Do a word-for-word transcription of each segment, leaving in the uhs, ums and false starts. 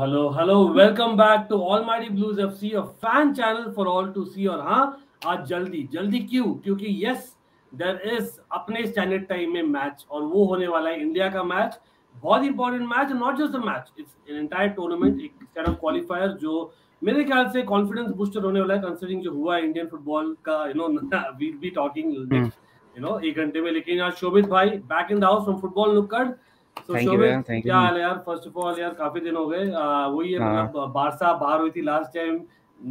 hello, hello. Welcome back to Almighty Blues F C, a fan channel for all to see. और हाँ, आज जल्दी जल्दी क्यों? क्योंकि yes, there is अपने standard time में match और वो होने वाला है इंडिया का मैच. बहुत important match, not just a match, it's an entire tournament, एक kind of qualifier जो मेरे ख्याल से confidence booster होने वाला है, considering जो हुआ इंडियन फुटबॉल का, you know, we'll be talking, you know, एक घंटे में. लेकिन यार शोभित भाई back in the house from Football Nukkad. So, thank you, man. Thank you. क्या हाल है यार? फर्स्ट ऑफ ऑल यार काफी दिन हो गए. वही है, मतलब बारसा बाहर हुई थी last time,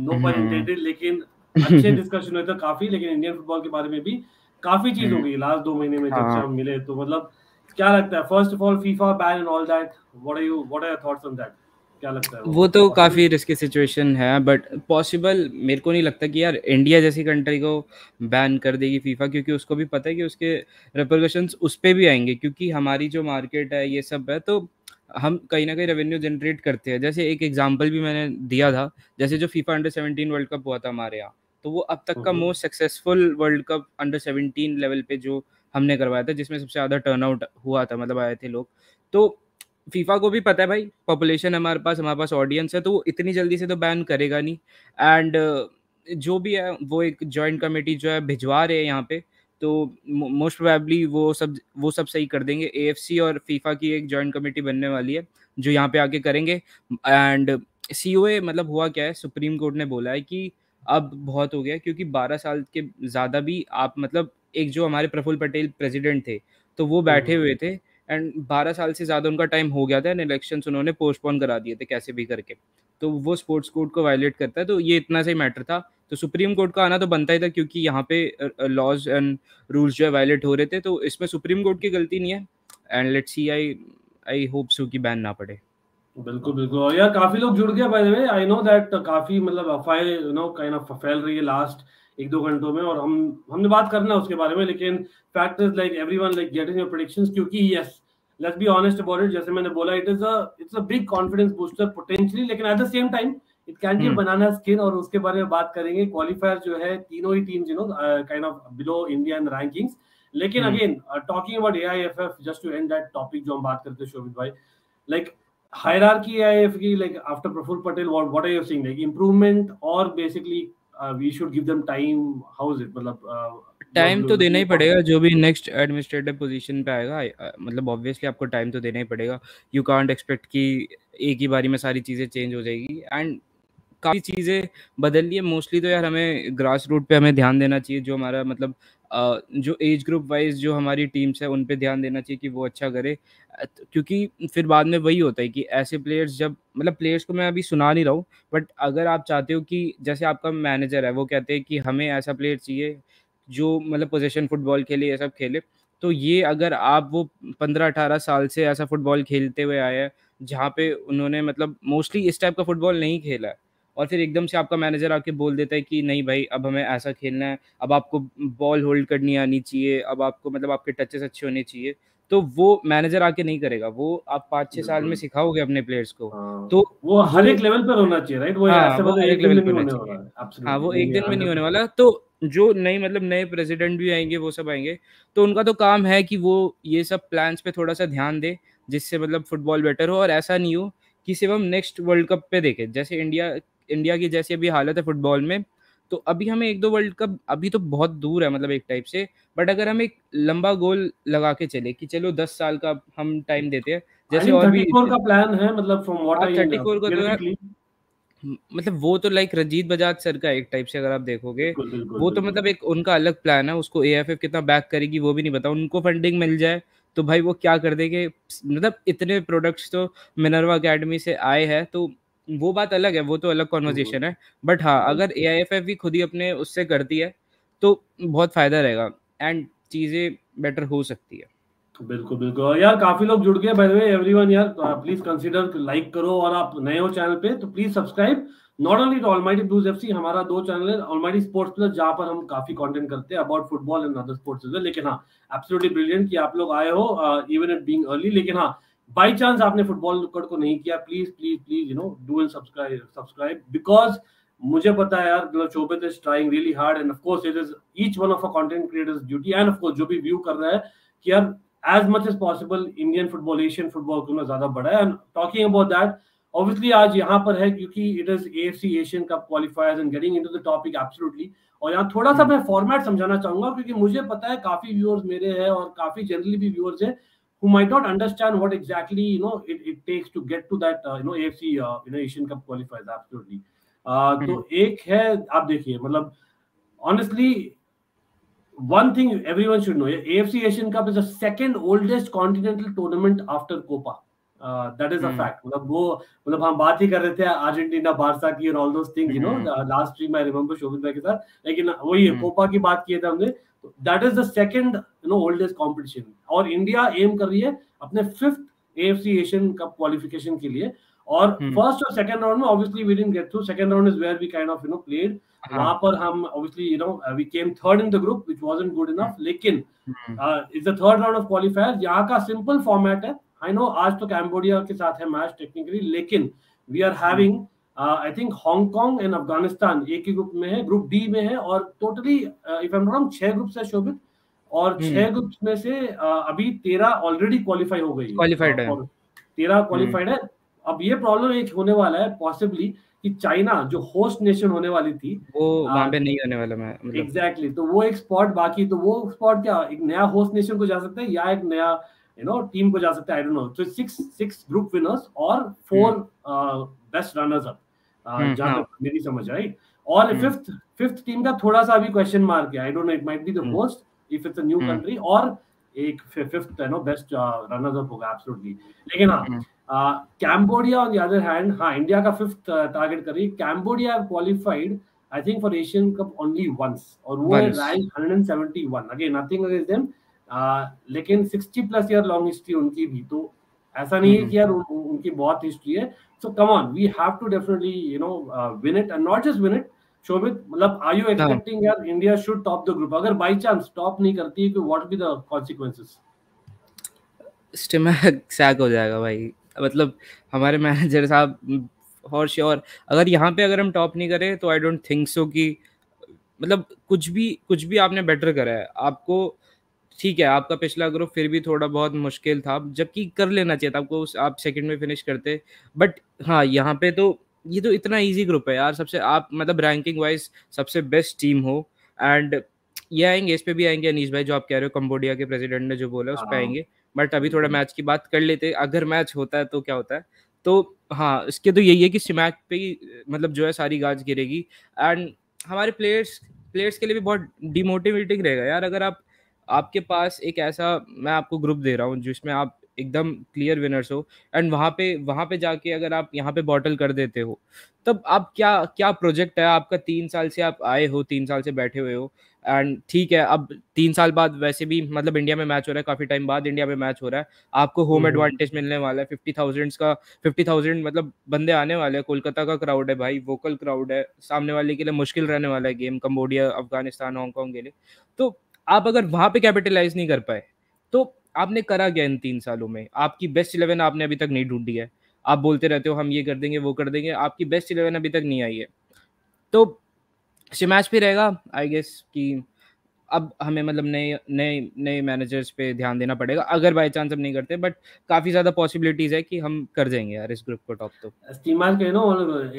no pun intended, लेकिन अच्छे डिस्कशन हुए थे काफी. लेकिन इंडियन फुटबॉल के बारे में भी काफी चीज हो गई लास्ट दो महीने में जब से हम मिले. तो मतलब क्या लगता है, first of all FIFA ban and all that, what are you what are your thoughts on that? क्या लगता है वो, वो तो काफी रिस्की सिचुएशन है, बट पॉसिबल मेरे को नहीं लगता कि यार इंडिया जैसी कंट्री को बैन कर देगी फीफा, क्योंकि उसको भी पता है कि उसके रेपरकशंस उस पे भी आएंगे, क्योंकि हमारी जो मार्केट है ये सब है, तो हम कहीं ना कहीं रेवेन्यू जनरेट करते हैं. जैसे एक एग्जांपल भी मैंने दिया था, जैसे जो FIFA under seventeen world cup हुआ था हमारे यहाँ, तो वो अब तक का most successful world cup under seventeen level पे जो हमने करवाया था, जिसमें सबसे ज़्यादा टर्नआउट हुआ था, मतलब आए थे लोग. तो फीफा को भी पता है भाई, पॉपुलेशन हमारे पास हमारे पास ऑडियंस है, तो वो इतनी जल्दी से तो बैन करेगा नहीं. एंड जो भी है वो एक जॉइंट कमेटी जो है भिजवा रहे हैं यहाँ पे, तो मोस्ट प्रोबेबली वो सब वो सब सही कर देंगे. एएफसी और फीफा की एक जॉइंट कमेटी बनने वाली है जो यहाँ पे आके करेंगे. एंड सीओए मतलब हुआ क्या है, सुप्रीम कोर्ट ने बोला है कि अब बहुत हो गया, क्योंकि बारह साल के ज़्यादा भी आप, मतलब एक जो हमारे प्रफुल्ल पटेल प्रेसिडेंट थे तो वो बैठे हुए थे, एंड बारह साल से ज़्यादा उनका टाइम हो गया था, एंड इलेक्शंस उन्होंने पोस्टपोन करा दिए थे कैसे भी करके, तो वो स्पोर्ट्स कोड को वायलेट करता है. तो ये इतना सही मैटर था, तो सुप्रीम कोर्ट का आना तो बनता ही था, क्योंकि यहाँ पे लॉज एंड रूल्स जो है वायलेट हो रहे थे, तो इसमें सुप्रीम कोर्ट की गलती नहीं है. And let's see, I I hope so कि बैन ना पड़े. बिल्कुल बिल्कुल. और यार काफ़ी लोग जुड़ गया, by the way I know that काफ़ी मतलब अफवाह यू नो काइंड ऑफ फैल रही है लास्ट एक दो घंटों में, और हम हमने बात करना है उसके बारे में. लेकिन factors like everyone like getting your predictions, क्योंकि yes let's be honest about it, जैसे मैंने बोला it is a it's a big confidence booster potentially, लेकिन at the same time it can be banana skin, और उसके बारे में बात करेंगे. क्वालिफायर जो है तीनों ही teams you know kind of below Indian rankings. लेकिन again talking about AIFF, just to end that topic जो हम बात करते हैं शोभित भाई, लाइक हायरार्की एआईएफएफ की, like after Praful Patel what what are you seeing, like improvement और basically Uh, we should give them time. How is it? मतलब uh, time तो देना ही पड़ेगा. जो भी नेक्स्ट एडमिनिस्ट्रेटिव पोजीशन पे आएगा, uh, मतलब ऑब्वियसली आपको टाइम तो देना ही पड़ेगा. यू कांट एक्सपेक्ट कि एक ही बारी में सारी चीज़ें चेंज हो जाएगी, एंड काफ़ी चीज़ें बदल रही है. मोस्टली तो यार हमें ग्रास रूट पे हमें ध्यान देना चाहिए, जो हमारा मतलब uh, जो एज ग्रुप वाइज जो हमारी टीम्स है उन पे ध्यान देना चाहिए कि वो अच्छा करे, क्योंकि फिर बाद में वही होता है कि ऐसे प्लेयर्स जब मतलब प्लेयर्स को मैं अभी सुना नहीं रहा हूँ, बट अगर आप चाहते हो कि जैसे आपका मैनेजर है वो कहते हैं कि हमें ऐसा प्लेयर चाहिए जो मतलब पोजीशन फुटबॉल खेले, ये सब खेले, तो ये अगर आप वो पंद्रह अठारह साल से ऐसा फुटबॉल खेलते हुए आए हैं जहाँ पे उन्होंने मतलब मोस्टली इस टाइप का फुटबॉल नहीं खेला है, और फिर एकदम से आपका मैनेजर आके बोल देता है कि नहीं भाई अब हमें ऐसा खेलना है, अब आपको बॉल होल्ड करनी आनी चाहिए, अब आपको मतलब आपके टचेस अच्छे होने चाहिए, तो वो मैनेजर आके नहीं करेगा, वो आप पाँच छः साल में सिखाओगे अपने प्लेयर्स को. हाँ, तो वो हर एक लेवल पर होना चाहिए, राइट? वो हाँ, वो एक लेवल पर होना चाहिए. हाँ, वो एक दिन में नहीं होने वाला. तो जो नई मतलब नए प्रेसिडेंट भी आएंगे, वो सब आएंगे, तो उनका तो काम है कि वो ये सब प्लान्स पे थोड़ा सा ध्यान दे, जिससे मतलब फुटबॉल बेटर हो, और ऐसा नहीं हो कि सिर्फ हम नेक्स्ट वर्ल्ड कप पे देखें. जैसे इंडिया इंडिया की जैसी अभी हालत है फुटबॉल में, तो अभी हमें एक दो वर्ल्ड कप अभी तो बहुत दूर है मतलब एक टाइप से, बट अगर हम एक लंबा गोल लगा के चले कि चलो दस साल का हम टाइम देते हैं, जैसे और भी का प्लान है, मतलब from what I thirty four मतलब वो तो लाइक रंजीत बजाज सर का एक टाइप से अगर आप देखोगे, बिल्कुल, बिल्कुल, वो तो मतलब एक उनका अलग प्लान है, उसको एएफएफ कितना बैक करेगी वो भी नहीं पता. उनको फंडिंग मिल जाए तो भाई वो क्या कर देंगे, मतलब इतने प्रोडक्ट्स तो मिनर्वा अकेडमी से आए हैं, तो वो बात अलग है, वो तो अलग कॉन्वर्जेशन है. बट हाँ, अगर एआईएफएफ भी खुद ही अपने उससे करती है तो बहुत फायदा रहेगा, एंड चीजें बेटर हो सकती है. बिल्कुल बिल्कुल. यार काफी लोग जुड़ गए बाय द वे, एवरीवन यार प्लीज कंसीडर लाइक करो, और आप नए हो चैनल पे तो please subscribe. Not only to almighty blues FC, हमारा दो चैनल है, ऑलमाइटी स्पोर्ट्स प्लस जहाँ पर हम काफी कंटेंट करते हैं about football and other sports as well. लेकिन हाँ, एब्सोल्युटली ब्रिलियंट कि आप लोग आए हो इवन इट बीइंग अर्ली. लेकिन हाँ, बाई चांस आपने फुटबॉल नुक्कड़ को नहीं किया, please please please you know do and subscribe subscribe because मुझे पता है यार Shobhit is trying really hard, and of course it is each one of a content creators duty, and of course जो भी व्यू कर रहा है कि यार as much as possible Indian football Asian football को ज्यादा बढ़ा है. And talking about that, Obviously आज यहाँ पर है क्योंकि it is A F C Asian Cup qualifiers and getting into the topic absolutely. और यहाँ थोड़ा सा मैं फॉर्मेट समझाना चाहूंगा क्योंकि मुझे पता है काफी व्यूअर्स मेरे हैं और काफी जनरली भी व्यूअर्स हैं who might not understand what exactly you know it, it takes to get to that uh, you know A F C uh, you know Asian Cup qualifiers absolutely. Uh, तो एक है आप देखिए मतलब honestly one thing everyone should know A F C Asian Cup is the second oldest continental tournament after Copa. Uh, that is a fact. मतलब वो मतलब हम बात ही कर रहे थे अर्जेंटीना बार्सा की और all those things you know last stream I remember Shobhit भाई के साथ लेकिन वही है कोपा की बात किए थे हमने that is the second you know oldest competition और इंडिया एम कर रही है अपने fifth AFC Asian cup qualification के लिए और फर्स्ट और सेकंड राउंड में obviously we didn't get through second round is where we kind of you know played वहां पर हम obviously you know we came third in the group which wasn't good enough लेकिन is the third round of qualifier यहाँ का simple format है I know आज तो Cambodia के साथ है मैच टेक्निकली लेकिन we are having I think Hong Kong and Afghanistan एक ही ग्रुप में है ग्रुप डी में है और totally if I am not wrong छह ग्रुप्स है शोभित और छह ग्रुप्स में से uh, अभी तेरह ऑलरेडी क्वालिफाई हो गई क्वालिफाइड है तेरह क्वालिफाइड है अब ये प्रॉब्लम एक होने वाला है पॉसिबली कि चाइना जो होस्ट नेशन होने वाली थी वो वहां पे नहीं होने वाला मैं एग्जैक्टली exactly, तो वो एक स्पॉट बाकी तो वो स्पॉट क्या एक नया होस्ट नेशन को जा सकता है या एक नया You know, team को जा सकते हैं I don't know. So six six group winners और four uh, best runners up. जहाँ तक मेरी समझ आई. और fifth fifth team का थोड़ा सा अभी question mark है. I don't know. It might be the host if it's a new country. और एक fifth you know best uh, runners up होगा absolutely. लेकिन हाँ Cambodia on the other hand हाँ India का fifth uh, target कर रही. Cambodia have qualified I think for Asian Cup only once. और वो है rank one seventy-one. Again nothing against them. Uh, लेकिन sixty plus year long history उनकी भी तो ऐसा नहीं है कि यार उनकी बहुत हिस्ट्री है so come on we have to definitely you know win it and not just win it Shobhit मतलब आर यू एक्सपेक्टिंग यार India should top the group अगर बाय चांस टॉप नहीं करती तो what be the consequences Stimac sack हो जाएगा भाई मतलब हमारे मैनेजर साहब और श्योर अगर यहाँ पे अगर हम टॉप नहीं करें तो आई डोंट थिंक सो कि मतलब कुछ भी कुछ भी आपने बेटर करा है आपको ठीक है आपका पिछला ग्रुप फिर भी थोड़ा बहुत मुश्किल था जबकि कर लेना चाहिए था आपको आप सेकंड में फिनिश करते बट हाँ यहाँ पे तो ये तो इतना इजी ग्रुप है यार सबसे आप मतलब रैंकिंग वाइज सबसे बेस्ट टीम हो एंड ये आएंगे इस पे भी आएंगे अनीस भाई जो आप कह रहे हो कंबोडिया के प्रेसिडेंट ने जो बोला उस पर आएंगे बट अभी थोड़ा मैच की बात कर लेते अगर मैच होता है तो क्या होता है तो हाँ इसके तो यही है कि स्मैक पे ही मतलब जो है सारी गाज गिरेगी एंड हमारे प्लेयर्स प्लेयर्स के लिए भी बहुत डिमोटिवेटिंग रहेगा यार अगर आप आपके पास एक ऐसा मैं आपको ग्रुप दे रहा हूँ जिसमें आप एकदम क्लियर विनर्स हो एंड वहाँ पे वहाँ पे जाके अगर आप यहाँ पे बॉटल कर देते हो तब आप क्या क्या प्रोजेक्ट है आपका तीन साल से आप आए हो तीन साल से बैठे हुए हो एंड ठीक है अब तीन साल बाद वैसे भी मतलब इंडिया में मैच हो रहा है काफ़ी टाइम बाद इंडिया में मैच हो रहा है आपको होम एडवांटेज मिलने वाला है फिफ्टी थाउजेंड का फिफ्टी थाउजेंड मतलब बंदे आने वाले हैं कोलकाता का क्राउड है भाई वोकल क्राउड है सामने वाले के लिए मुश्किल रहने वाला है गेम कम्बोडिया अफगानिस्तान हांगकॉन्ग के लिए तो आप अगर वहाँ पे कैपिटलाइज नहीं कर पाए तो आपने करा क्या इन तीन सालों में आपकी बेस्ट इलेवन आपने अभी तक नहीं ढूंढी है आप बोलते रहते हो हम ये कर देंगे वो कर देंगे आपकी बेस्ट इलेवन अभी तक नहीं आई है तो मैच भी रहेगा आई गेस कि अब हमें मतलब नए नए नए मैनेजर्स पे ध्यान देना पड़ेगा अगर बाई चांस हम नहीं करते बट काफी ज्यादा पॉसिबिलिटीज है कि हम कर जाएंगे यार इस ग्रुप को टॉप तो इस्तेमाल के नो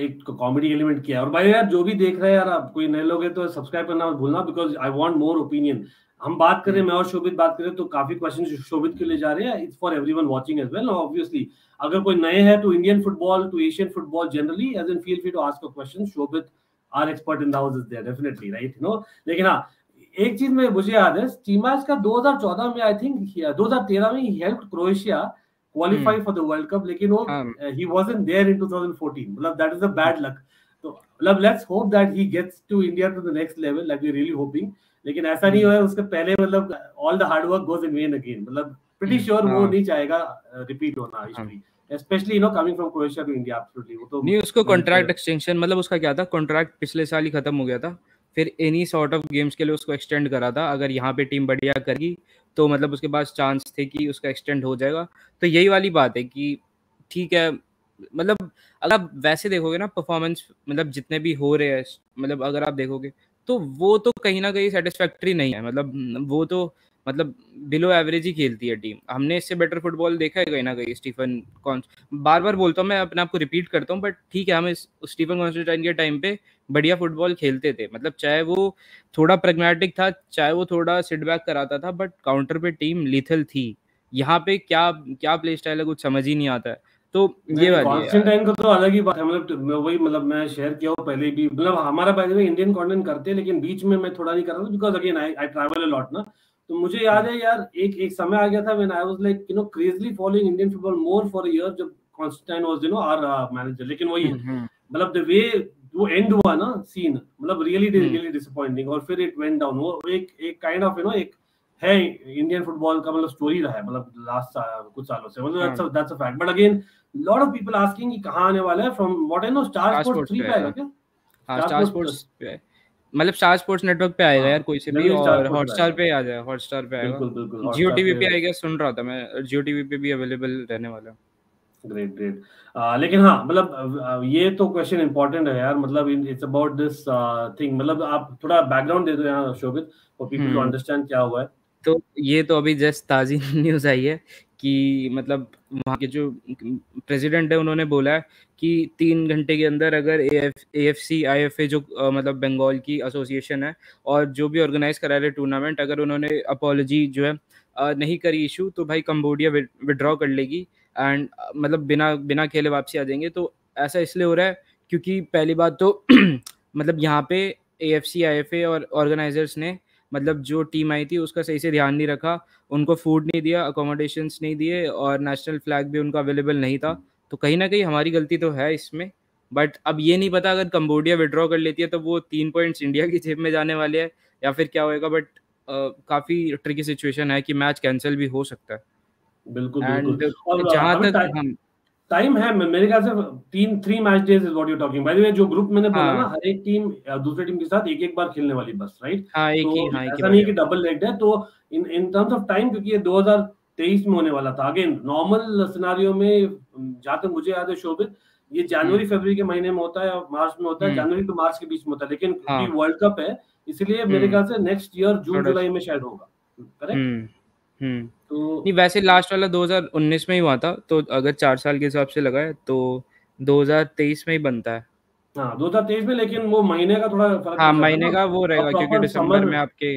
एक कॉमेडी एलिमेंट किया और भाई यार जो भी देख रहे हैं यार आप कोई नए लोग हैं तो सब्सक्राइब करना मत भूलना because I want more opinion हम बात करें मैं और शोभित बात करें तो काफी क्वेश्चन शोभित के लिए जा रहे हैं it's for everyone watching as well obviously अगर कोई नए हैं तो Indian football to Asian football generally as in feel free to ask a question Shobhit are expert in the house is there definitely right you know लेकिन हां एक चीज में मुझे याद है टीमैच का twenty fourteen में आई थिंक twenty thirteen में ही helped Croatia qualify for the world cup लेकिन वो ही wasn't there in twenty fourteen मतलब that is a bad luck तो मतलब let's hope that he gets to India to the next level like we really hoping लेकिन ऐसा नहीं हुआ उसके पहले मतलब all the hard work goes in when again मतलब प्रीटी श्योर वो नहीं चाहेगा रिपीट होना history especially you know coming from Croatia to India absolutely वो तो नहीं उसको कॉन्ट्रैक्ट एक्सटेंशन मतलब उसका क्या था कॉन्ट्रैक्ट पिछले साल ही खत्म हो गया था फिर एनी सॉर्ट ऑफ गेम्स के लिए उसको एक्सटेंड करा था अगर यहाँ पे टीम बढ़िया करेगी तो मतलब उसके पास चांस थे कि उसका एक्सटेंड हो जाएगा तो यही वाली बात है कि ठीक है मतलब अगर आप वैसे देखोगे ना परफॉर्मेंस मतलब जितने भी हो रहे हैं मतलब अगर आप देखोगे तो वो तो कहीं ना कहीं सेटिस्फैक्ट्री नहीं है मतलब वो तो मतलब बिलो एवरेज ही खेलती है टीम। हमने इससे बेटर फुटबॉल देखा है कहीं ना कहीं। स्टीफन कॉन्स बार बार बोलता हूँ मैं, अपने आप को रिपीट करता हूँ, बट ठीक है, हम इस स्टीफन कॉन्स्टेंटाइन के टाइम पे बढ़िया फुटबॉल खेलते थे। मतलब चाहे वो थोड़ा प्रैग्मेटिक था, चाहे वो थोड़ा सिटबैक कराता था, बट काउंटर पे टीम लीथल थी। यहाँ पे क्या क्या प्ले स्टाइल है कुछ समझ ही नहीं आता है। तो ये कॉन्स्टेंटाइन का तो अलग ही बात है। मतलब वही, मतलब मैं शेयर किया हूँ पहले भी, मतलब हमारा पहले इंडियन कॉन्टेंट करते हैं, लेकिन बीच में मैं थोड़ा नहीं कर रहा हूँ because again I I travel a lot ना। तो मुझे याद है यार, एक एक समय आ गया था when I was like you know crazily following Indian football more for a year, जब Constantine was you know our manager. लेकिन वही मतलब द वे वो एंड हुआ ना सीन, मतलब रियली रियली डिसअपॉइंटिंग। और फिर इट वेंट डाउन। वो एक एक काइंड ऑफ यू नो एक है इंडियन फुटबॉल का मतलब स्टोरी रहा है, मतलब लास्ट साल, कुछ सालों से, मतलब that's that's a fact. But again lot of people asking कि कहां आने वाला है from what I know. Star sports three पे आएगा क्या? हां, स्टार स्पोर्ट्स पे, मतलब स्टार स्पोर्ट्स नेटवर्क पे आएगा यार कोई से भी, और हॉटस्टार पे आ जाए, हॉटस्टार पे आएगा, जियो टीवी पे आएगा। सुन रहा था मैं जियो टीवी पे भी अवेलेबल रहने वाला। Great great. लेकिन हाँ, मतलब ये तो क्वेश्चन इंपॉर्टेंट है यार, मतलब इट्स अबाउट दिस थिंग। मतलब आप थोड़ा बैकग्राउंड दे दो यहाँ Shobhit, for people to understand क्या हुआ है। तो ये तो अभी जस्ट ताज़ी न्यूज़ आई है कि मतलब वहाँ के जो प्रेसिडेंट है उन्होंने बोला है कि तीन घंटे के अंदर अगर एएफसी आईएफए जो आ, मतलब बंगाल की एसोसिएशन है और जो भी ऑर्गेनाइज करा रहे टूर्नामेंट, अगर उन्होंने अपॉलॉजी जो है आ, नहीं करी इशू, तो भाई कंबोडिया विड्रॉ कर लेगी एंड मतलब बिना बिना खेले वापसी आ जाएंगे। तो ऐसा इसलिए हो रहा है क्योंकि पहली बात तो मतलब यहाँ पे एएफसी आईएफए और ऑर्गेनाइजर्स ने मतलब जो टीम आई थी उसका सही से ध्यान नहीं रखा, उनको फूड नहीं दिया, अकोमोडेशंस नहीं दिए, और नेशनल फ्लैग भी उनका अवेलेबल नहीं था। तो कहीं ना कहीं हमारी गलती तो है इसमें, बट अब ये नहीं पता अगर कंबोडिया विड्रॉ कर लेती है तो वो तीन पॉइंट्स इंडिया की जेब में जाने वाले हैं या फिर क्या होएगा। बट काफ़ी ट्रिकी सिचुएशन है कि मैच कैंसिल भी हो सकता है। बिल्कुल बिल्कुल। जहाँ तक हम टाइम है, मेरे ख्याल से तीन three match days is what you talking. By the way जो ग्रुप मैंने बोला ना, हर एक टीम दूसरी टीम के साथ एक एक बार खेलने वाली बस, राइट? हां, एक ही, हां, ऐसा नहीं कि डबल लेग है। तो in in terms of time, क्योंकि ये दो हज़ार तेईस में होने वाला था, अगेन नॉर्मल सिनेरियो में, जहां तक मुझे याद है शोभित, ये जनवरी फरवरी के महीने में होता है और मार्च में होता है, जनवरी टू मार्च के बीच में होता है। लेकिन क्योंकि वर्ल्ड कप है इसलिए मेरे ख्याल से नेक्स्ट ईयर जून जुलाई में शायद होगा, करेक्ट? हम्म तो नहीं, वैसे लास्ट वाला दो हज़ार उन्नीस में ही हुआ था, तो अगर चार साल के हिसाब से लगाए तो दो हज़ार तेईस में ही बनता है। हाँ, दो हज़ार तेईस में, लेकिन वो महीने का थोड़ा फर्क। हाँ, महीने का वो रहेगा क्योंकि दिसंबर में आपके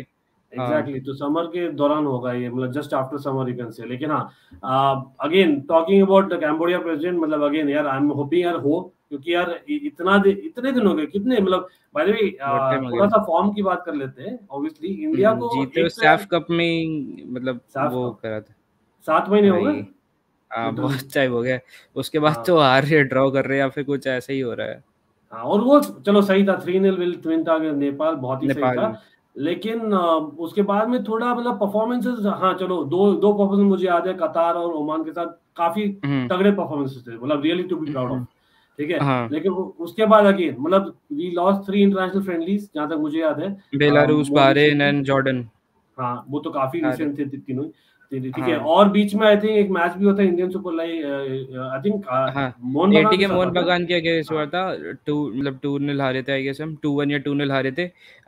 एग्जैक्टली exactly, तो समर के दौरान होगा ये, मतलब just after summer you can say. लेकिन हाँ, again talking about the Cambodia president, मतलब अगेन यार आई एम होपिंग यार हो, क्योंकि यार इतना दि, इतने दिन हो गए, कितने मतलब बाय द वे थोड़ा सा फॉर्म की बात कर लेते हैं। ऑब्वियसली इंडिया को जीते सैफ कप में, मतलब वो करा था, सात महीने हो गए, बहुत टाइम हो गया। उसके बाद तो हार रहे, ड्रॉ कर रहे या फिर कुछ ऐसा ही हो रहा है। और वो चलो सही था, थ्री नील विल ट्विन था नेपाल, बहुत ही सही था। लेकिन उसके बाद में थोड़ा मतलब परफॉर्मेंसेस, हाँ चलो दो दो परफॉर्मेंस मुझे याद है, कतार और ओमान के साथ काफी तगड़े परफॉर्मेंसेस थे, मतलब really to be proud of, ठीक है? हाँ। लेकिन उसके बाद अगेन मतलब we lost three international friendlies, जहां तक मुझे याद है, बेलारूस, बहरीन एंड जॉर्डन। हाँ, वो तो काफी रिसेंट थे तीनों, ठीक है? और बीच में आई थिंक एक मैच भी होता है Indian super league, I think Mohan Bagan, ATK Mohan बागान के अगेंस्ट हुआ था। टू मतलब टू नील हारे थे, आई गेस हम टू वन या टू नील हारे थे।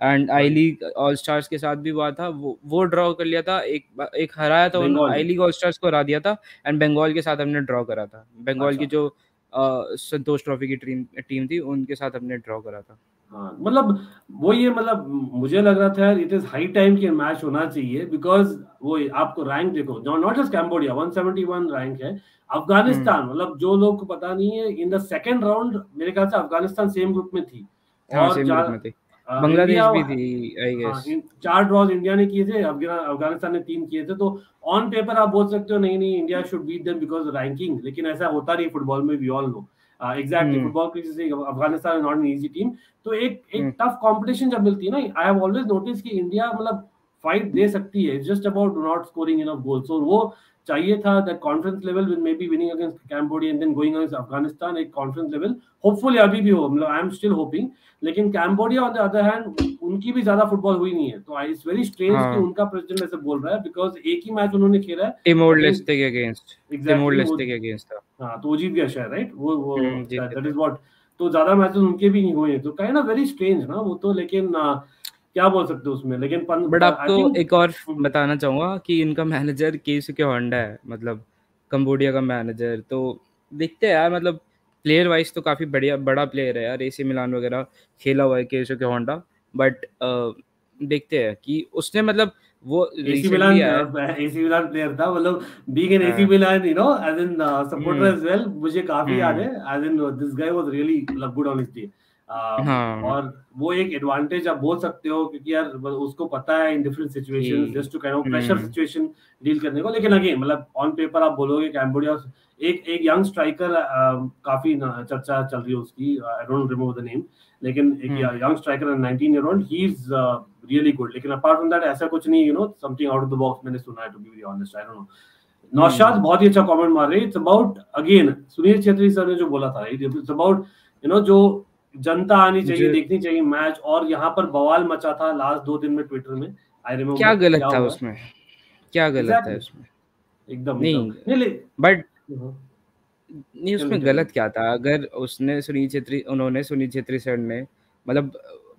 And I league all stars के साथ भी हुआ था, वो वो ड्रॉ कर लिया था, एक एक हराया था उन्होंने, आई लीग ऑल स्टार्स को हरा दिया था। एंड बंगाल के साथ हमने ड्रॉ करा था, बंगाल की जो संतोष ट्रॉफी की टीम टीम थी उनके साथ हमने ड्रॉ करा था। हाँ, मतलब वो ये मतलब मुझे लग रहा था यार इट इज हाई टाइम कि मैच होना चाहिए, बिकॉज वो आपको रैंक देखो, not just Cambodia one seventy one rank है, अफगानिस्तान मतलब जो लोग को पता नहीं है, इन द सेकंड राउंड मेरे ख्याल से अफगानिस्तान सेम ग्रुप में थी, और बांग्लादेश भी थी आई गेस। चार ड्रॉज इंडिया ने किए थे, अफगानिस्तान ने तीन किए थे। तो ऑन पेपर आप बोल सकते हो नहीं नहीं India should beat them because ranking, लेकिन ऐसा होता नहीं फुटबॉल में, we all know. Exactly football की Afghanistan not an easy team. तो एक एक टफ कंपटीशन जब मिलती है ना, आई हैव ऑलवेज नोटिस कि इंडिया मतलब फाइट दे सकती है, just about not scoring enough goals. और वो चाहिए था that confidence level will may be winning against Cambodia and then going against Afghanistan, एक कॉन्फिडेंस लेवल होपफुली अभी भी हो, मतलब आई एम स्टिल होपिंग। लेकिन Cambodia on the other hand, उनकी भी ज्यादा फुटबॉल हुई नहीं है, तो इट्स वेरी स्ट्रेंज कि उनका प्रेसिडेंट ऐसे बोल रहा है, बिकॉज एक ही मैच उन्होंने खेला है टिमोर-लेस्टे के अगेंस्ट, टिमोर-लेस्टे के अगेंस्ट था। हां, तो जीत गया शायद, राइट? वो वो दैट इज व्हाट। तो ज्यादा मैचेस उनके भी नहीं हुए, तो काइंड ऑफ वेरी स्ट्रेंज ना वो तो। लेकिन क्या बोल सकते हो उसमें। लेकिन बट आपको एक और बताना चाहूंगा कि इनका मैनेजर केसुके होंडा है, मतलब कंबोडिया का मैनेजर। तो देखते हैं यार, मतलब प्लेयर वाइज तो काफी बढ़िया बड़ा प्लेयर है यार, एसी मिलान वगैरह खेला हुआ है केसुके होंडा। बट देखते हैं कि उसने मतलब वो AC Milan AC Milan player था, मतलब being an AC Milan you know as an supporter as well, मुझे काफी याद है as an this guy was really good on his day. और वो एक एडवांटेज आप बोल सकते हो क्योंकि यार उसको पता है in different situations just to kind of pressure situation deal करने को। लेकिन अगेन मतलब ऑन पेपर आप बोलोगे कैम्बोडिया एक एक यंग स्ट्राइकर, काफी चर्चा चल रही है उसकी, I don't remember the name, लेकिन एक young striker nineteen year old, he is really good. लेकिन अपार्ट फ्रॉम दैट ऐसा कुछ नहीं, you know something out of the box मैंने सुना है, to be very honest I don't know. Naushad बहुत ही अच्छा कमेंट मार रहे, it's about again Sunil Chhetri sir ने जो बोला था, इट्स अबाउट यू नो जो जनता आनी चाहिए, देखनी चाहिए मैच। और यहाँ पर बवाल मचा था लास्ट दो दिन में ट्विटर में, आई रिमेम्बर। क्या गलत था उसमें, क्या गलत था उसमें? एकदम नहीं, बट नहीं उसमें गलत क्या था? अगर उसने सुनील छेत्री उन्होंने सुनील छेत्री सर ने मतलब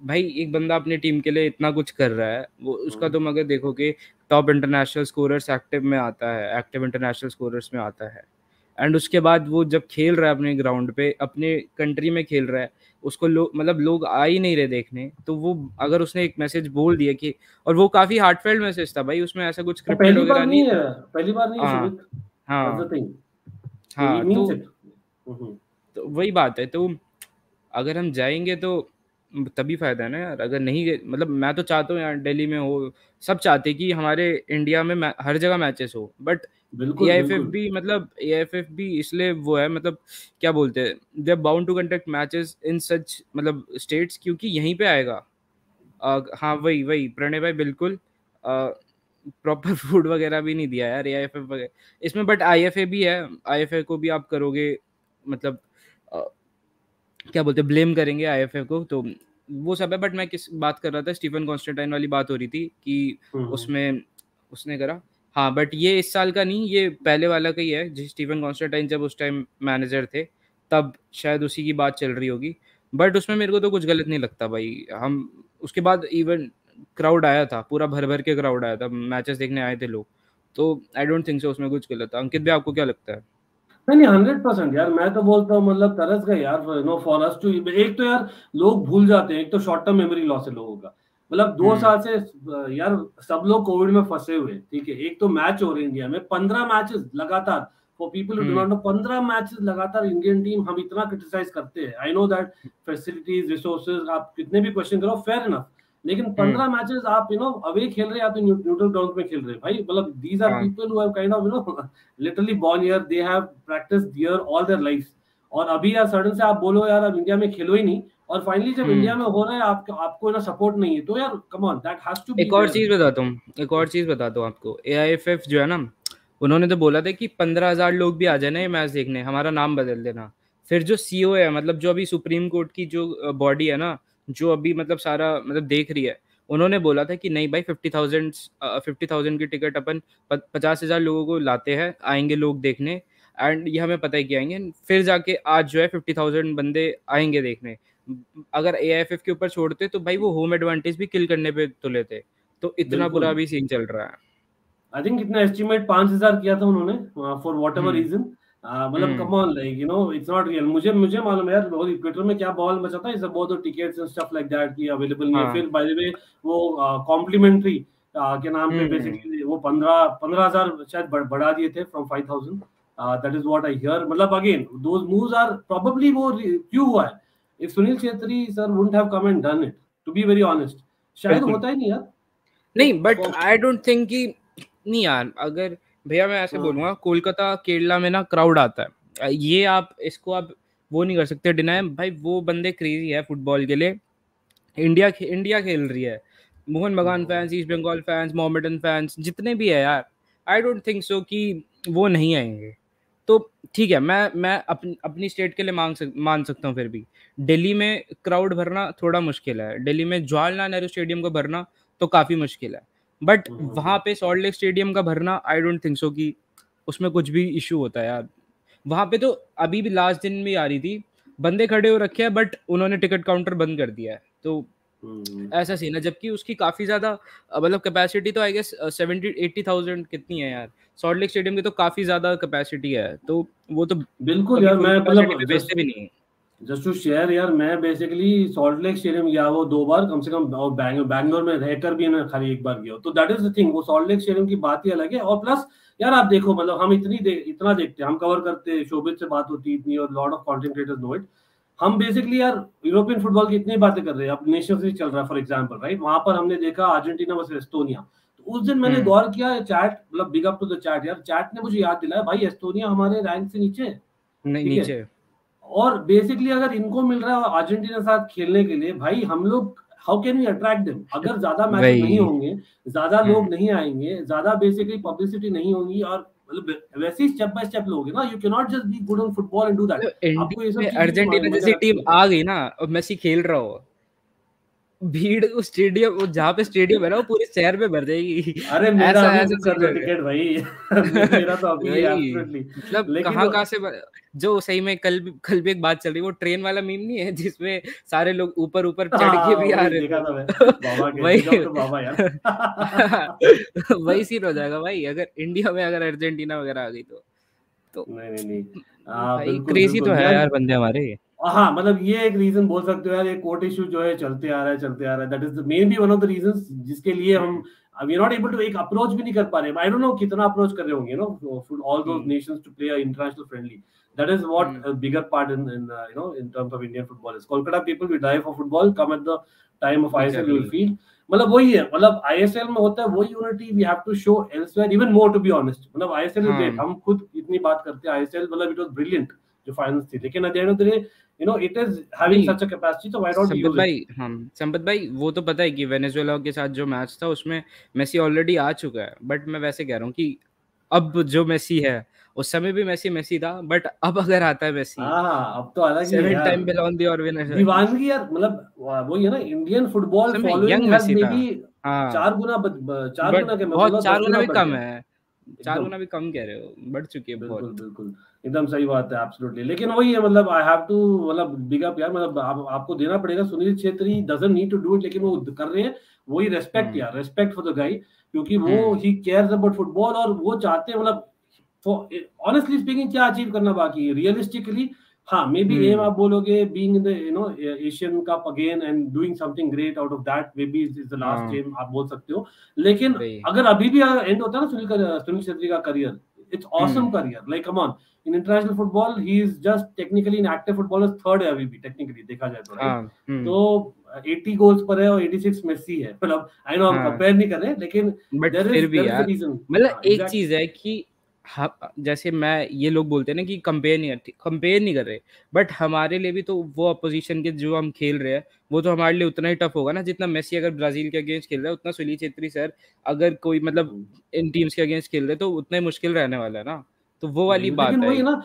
भाई एक बंदा अपनी टीम के लिए इतना कुछ कर रहा है, वो उसका तुम अगर देखो कि टॉप इंटरनेशनल स्कोरर्स एक्टिव में आता है, एक्टिव इंटरनेशनल स्कोरर्स में आता है, एंड उसके बाद वो जब खेल रहा है अपने ग्राउंड पे अपने कंट्री में खेल रहा है, उसको लोग मतलब लोग आ ही नहीं रहे देखने, तो वो अगर उसने एक मैसेज बोल दिया कि, और वो काफी हार्टफेल्ट मैसेज था भाई, उसमें ऐसा कुछ स्क्रिप्टेड वगैरह नहीं था। पहली बार नहीं है, हां हां तो तो वही बात है। तो अगर हम जाएंगे तो तभी फायदा है ना यार, अगर नहीं मतलब मैं तो चाहता हूँ यार दिल्ली में हो, सब चाहते कि हमारे इंडिया में हर जगह मैचेस हो, बट एआईएफएफ भी मतलब एआईएफएफ भी इसलिए वो है, मतलब क्या बोलते हैं, they are bound to conduct matches in such मतलब स्टेट्स, क्योंकि यहीं पे आएगा। आ, हाँ वही वही प्रणय भाई बिल्कुल प्रॉपर फूड वगैरह भी नहीं दिया यार एआईएफएफ वगैरह इसमें, बट आईएफए भी है, आईएफए को भी आप करोगे मतलब आ, क्या बोलते हैं ब्लेम करेंगे आईएफए को, तो वो सब है। बट मैं किस बात कर रहा था, स्टीफन कॉन्स्टेंटाइन वाली बात हो रही थी कि उसमें उसने करा, हाँ बट ये इस साल का नहीं, ये पहले वाला का ही है जिस स्टीफन कॉन्स्टेंटाइन जब उस टाइम मैनेजर थे तब शायद उसी की बात चल रही होगी। बट उसमें मेरे को तो कुछ गलत नहीं लगता भाई। हम उसके बाद इवन क्राउड आया था, पूरा भर भर के क्राउड आया था, मैचेस देखने आए थे लोग, तो आई डोंट थिंक सो उसमें कुछ गलत था। अंकित भाई आपको क्या लगता है? नहीं हंड्रेड परसेंट यार, मैं तो बोलता हूँ मतलब तरस गए यार नो फॉर अस टू। एक तो यार लोग भूल जाते हैं, एक तो शॉर्ट टर्म मेमोरी लॉस है लोगों का, मतलब दो साल से यार सब लोग कोविड में फंसे हुए, ठीक है। एक तो मैच हो रहे इंडिया में पंद्रह मैचेस लगातार, for people who do not know पंद्रह मैचेस लगातार इंडियन टीम, हम इतना क्रिटिसाइज करते हैं, I know that facilities resources आप कितने भी क्वेश्चन करो फेयर इनफ, लेकिन पंद्रह मैचेस आप यू नो अवे खेल रहे हैं, आप न्यूट्रल ग्राउंड में खेल रहे हैं भाई, मतलब these are people who have kind of you know literally born here, they have practised here all their life, और अभी यार सडन से आप बोलो यार अब इंडिया में खेलो ही नहीं, और फाइनली जब इंडिया में हो रहा है आप, आपको ना सपोर्ट नहीं है, तो यार come on that has to be. एक और चीज बताता हूँ एक और चीज बताता हूँ आपको, एआईएफएफ जो है ना उन्होंने तो बोला था कि पंद्रह हजार लोग भी आ जाना ये मैच देखने, हमारा नाम बदल देना। फिर जो सीओ है मतलब जो अभी सुप्रीम कोर्ट की जो बॉडी है ना, जो अभी मतलब सारा मतलब देख रही है, उन्होंने बोला था कि नहीं भाई फिफ्टी थाउजेंड फिफ्टी थाउजेंड की टिकट अपन पचास हजार लोगों को लाते हैं, आएंगे लोग देखने, एंड ये हमें पता है कि आएंगे, फिर जाके आज जो है फिफ्टी थाउजेंड बंदे आएंगे देखने। अगर एआईएफएफ के ऊपर छोड़ते तो भाई वो होम एडवांटेज भी किल करने पे तो लेते, तो इतना बुरा भी सीन चल रहा है। आई थिंक इतना एस्टीमेट पांच हज़ार किया था उन्होंने फॉर व्हाटएवर रीजन, मतलब come on like you know it's not real. मुझे मुझे मालूम है यार ट्विटर में क्या बवाल मचा था, is about the tickets and stuff like that की अवेलेबल नहीं है। फिर बाय द वे वो कॉम्प्लीमेंट्री के नाम पे बेसिकली वो पंद्रह पंद्रह हज़ार शायद बढ़ा दिए थे from five thousand, that is what I hear. मतलब again those moves are probably वो क्यों हुआ है, if Sunil Chhetri sir wouldn't have come and done it, to be very honest, शायद होता ही नहीं यार। नहीं but I don't think कि नहीं यार, अगर भैया मैं ऐसे बोलूँगा कोलकाता केरला में ना क्राउड आता है, ये आप इसको आप वो नहीं कर सकते डिनाय भाई, वो बंदे क्रेजी है फुटबॉल के लिए, इंडिया इंडिया खेल रही है, Mohan Bagan fans, east Bengal fans, Mohammedan fans जितने भी है यार, आई डोंट थिंक सो कि वो नहीं आएंगे। तो ठीक है, मैं मैं अपनी अपनी स्टेट के लिए मांग सक, मान सकता हूँ, फिर भी दिल्ली में क्राउड भरना थोड़ा मुश्किल है, दिल्ली में जवाहरलाल नेहरू स्टेडियम का भरना तो काफ़ी मुश्किल है, बट वहाँ पे सॉल्ट लेक स्टेडियम का भरना आई डोंट थिंक सो कि उसमें कुछ भी इशू होता है यार। वहाँ पे तो अभी भी लास्ट दिन में आ रही थी, बंदे खड़े हो रखे हैं बट उन्होंने टिकट काउंटर बंद कर दिया है, तो ऐसा सीन है, जबकि उसकी काफी ज्यादा मतलब कैपेसिटी तो आई गेस सत्तर अस्सी हज़ार कितनी है यार, सॉल्ट लेक स्टेडियम की तो काफी ज्यादा कैपेसिटी है, तो वो तो बिल्कुल यार मैं मतलब बेचते भी नहीं जस्ट टू शेयर यार, मैं बेसिकली सॉल्ट लेक स्टेडियम गया वो दो बार कम से कम, और बैंगलोर में रहकर भी मैं खाली एक बार गया, तो दैट इज द थिंग, वो सॉल्ट लेक स्टेडियम की बात ही अलग है। और प्लस यार आप देखो मतलब हम इतनी देख, इतना देखते हैं, हम कवर करते हैं, शोभित से बात होती इतनी और lot of content creators know it, हम बेसिकली यार यूरोपियन फुटबॉल की इतनी बातें कर रहे हैं, अब नेशंस लीग चल रहा है फॉर एग्जांपल राइट, वहां पर हमने देखा अर्जेंटीना वर्सेस एस्टोनिया, तो उस दिन मैंने गौर किया चैट मतलब big up to the chat यार, चैट ने मुझे याद दिलाया भाई एस्टोनिया हमारे रैंक से नीचे नहीं नीचे, और बेसिकली अगर इनको मिल रहा है अर्जेंटीना साथ खेलने के लिए भाई हम लोग how can we attract them, अगर ज्यादा मैच नहीं होंगे, ज्यादा लोग नहीं आएंगे, ज्यादा बेसिकली पब्लिसिटी नहीं होगी, और मतलब वैसे स्टेप बाय स्टेप लोगे ना, you can not just be good on football and do that. आपको ये सब अर्जेंटीना जैसी टीम आ गई ना और मेसी खेल रहा हो, भीड़ उस स्टेडियम जहाँ पे स्टेडियम है ना वो पूरे शहर में भर जाएगी। अरे मेरा ऐसा सर्टिफिकेट भाई मेरा तो अभी एब्सोल्युटली मतलब कहाँ कहाँ से जो सही में कल कल भी एक बात चल रही है, वो ट्रेन वाला मीम नहीं है जिसमें सारे लोग ऊपर ऊपर चढ़ के भी आ रहे, वही सीन हो जाएगा भाई अगर इंडिया में अगर अर्जेंटीना वगैरह आ गई तो। तो नहीं नहीं क्रेजी तो है यार बंदे हमारे। हाँ मतलब ये एक रीजन बोल सकते हो यार, ये कोर्ट इशू जो है चलते आ रहा है चलते आ रहा है, that is the main be one of the reasons जिसके लिए हम we are not able to एक अप्रोच भी नहीं कर पा रहे। आई डोंट नो कितना अप्रोच कर रहे होंगे no all those nations to play international friendly, that is what bigger part in in you know in terms of Indian football is. Kolkata people will die for football come at the time of ISL you will feel, मतलब वही है, मतलब ISL में होता है वो unity we have to show elsewhere even more to be honest. मतलब ISL is, हम खुद इतनी बात करते हैं आईएसएल मतलब इट वाज ब्रिलियंट जो फाइनल्स थी, लेकिन at the end of the day you know it is having such a capacity so why not use it। भाई हम संपत भाई वो तो पता है कि वेनेजुएला के साथ जो मैच था उसमें मेसी ऑलरेडी आ चुका है, बट मैं वैसे कह रहा हूं कि अब जो मेसी है उस समय भी मेसी मेसी था, बट अब अगर आता है मेसी हां अब तो अलग ही है यार, टाइम बिलोंग दी और विनर दीवानगी यार, मतलब वही है ना इंडियन फुटबॉल फॉलोइंग मेबी चार गुना चार गुना के मतलब चार गुना भी कम है, चार गुना भी कम कह रहे हो, बढ़ चुकी है बहुत। बिल्कुल बिल्कुल एकदम सही बात है एब्सोल्युटली, लेकिन वही है मतलब आई हैव टू मतलब बिग अप यार, मतलब आप, आपको देना पड़ेगा Sunil Chhetri doesn't need to do it, लेकिन वो कर रहे हैं, वही रेस्पेक्ट यार, रेस्पेक्ट फॉर द गाय, क्योंकि वो ही केयर्स अबाउट फुटबॉल और वो चाहते हैं मतलब ऑनेस्टली स्पीकिंग क्या अचीव करना बाकी है रियलिस्टिकली। हाँ मे बी एम आप बोलोगे being in the you know Asian cup again and doing something great out of that, may be is the last game आप बोल सकते हो, लेकिन अगर अभी भी एंड होता है ना सुनील का सुनील छेत्री का career, it's awesome career like come on in international football he is just technically an active footballer third है अभी भी technically देखा जाए तो right? तो अस्सी goals पर है और छियासी मेसी है, मतलब I know हम compare नहीं कर रहे लेकिन but फिर भी यार मतलब एक चीज है कि जैसे मैं ये लोग बोलते हैं ना कि कंपेयर नहीं कंपेयर नहीं कर रहे, बट हमारे लिए भी तो वो अपोजिशन के जो हम खेल रहे हैं वो तो हमारे लिए उतना ही टफ होगा ना, जितना मेसी अगर ब्राजील के अगेंस्ट खेल रहा है उतना सुनील छेत्री सर अगर कोई मतलब इन टीम्स के अगेंस्ट खेल रहे तो उतना ही मुश्किल रहने वाला है ना, तो वो वाली बात है। लेकिन वही ना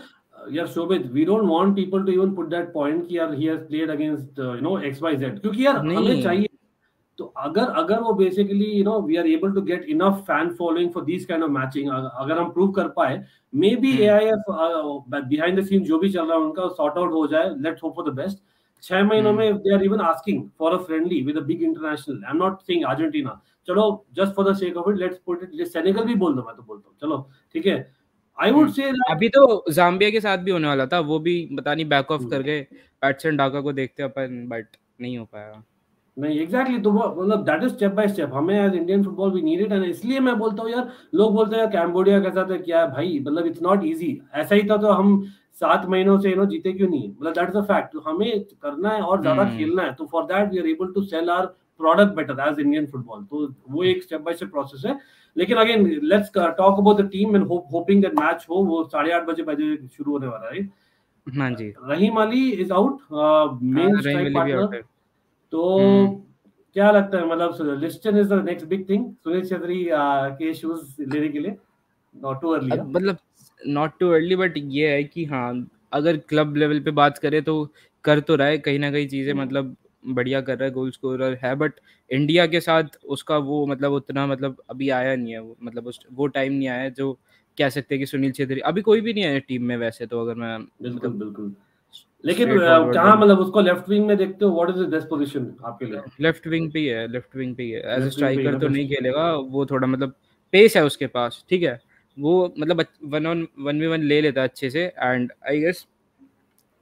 यार शोभित, we don't want people to even put that point कि यार he has played against you know X Y Z, क्योंकि यार हमें चाहिए तो अगर अगर वो basically you know we are able to get enough fan following for these kind of matching, अगर हम prove कर पाए maybe A I F behind the scene जो भी चल रहा है उनका sort out हो जाए, let's hope for the best। छह महीनों में they are even asking for a friendly with a big international, I'm not saying Argentina, चलो just for the sake of it let's put it Senegal भी बोल दो, मैं तो बोलता हूँ चलो ठीक है। I would say that अभी तो जाम्बिया के साथ भी होने वाला था, वो भी पता नहीं बैक ऑफ कर गए, पैटसन डाका को देखते अपन बट नहीं हो पाया। नहीं एग्जैक्टली, तो मतलब that is step by step, हमें as Indian football we need it, and इसलिए मैं बोलता हूँ यार लोग बोलते हैं कैम्बोडिया के साथ क्या है भाई, मतलब इट्स नॉट इजी, ऐसा ही था तो हम सात महीनों से यू नो जीते क्यों नहीं, मतलब दैट इज अ फैक्ट, हमें करना है और ज्यादा खेलना है, तो for that we are able to sell our product better as Indian football, तो वो एक स्टेप बाय स्टेप प्रोसेस है। लेकिन again let's talk about the team and hoping that match हो, वो साढ़े आठ बजे बजे शुरू होने वाला है। हाँ जी, Rahim Ali is out main strike partner, तो क्या लगता है मतलब Liston is the next big thing Sunil Chhetri के शूज लेने के लिए, नॉट टू अर्ली मतलब नॉट टू अर्ली, बट ये है कि हाँ अगर क्लब लेवल पे बात करें तो कर तो रहा है कहीं ना कहीं चीजें, मतलब बढ़िया कर रहा है, गोल स्कोरर है, बट इंडिया के साथ उसका वो मतलब उतना मतलब अभी आया नहीं है, मतलब उस वो टाइम नहीं आया जो कह सकते हैं कि सुनील छेत्री, अभी कोई भी नहीं है टीम में वैसे तो, अगर मैं बिल्कुल मतलब, बिल्कुल लेकिन कहाँ मतलब उसको लेफ्ट विंग में देखते हो, what is the best position आपके लिए? लेफ्ट विंग पे है, लेफ्ट विंग पे है। एज ए स्ट्राइकर तो नहीं खेलेगा वो, थोड़ा मतलब पेस है उसके पास, ठीक है, वो मतलब one on one we one ले लेता है अच्छे से, and I guess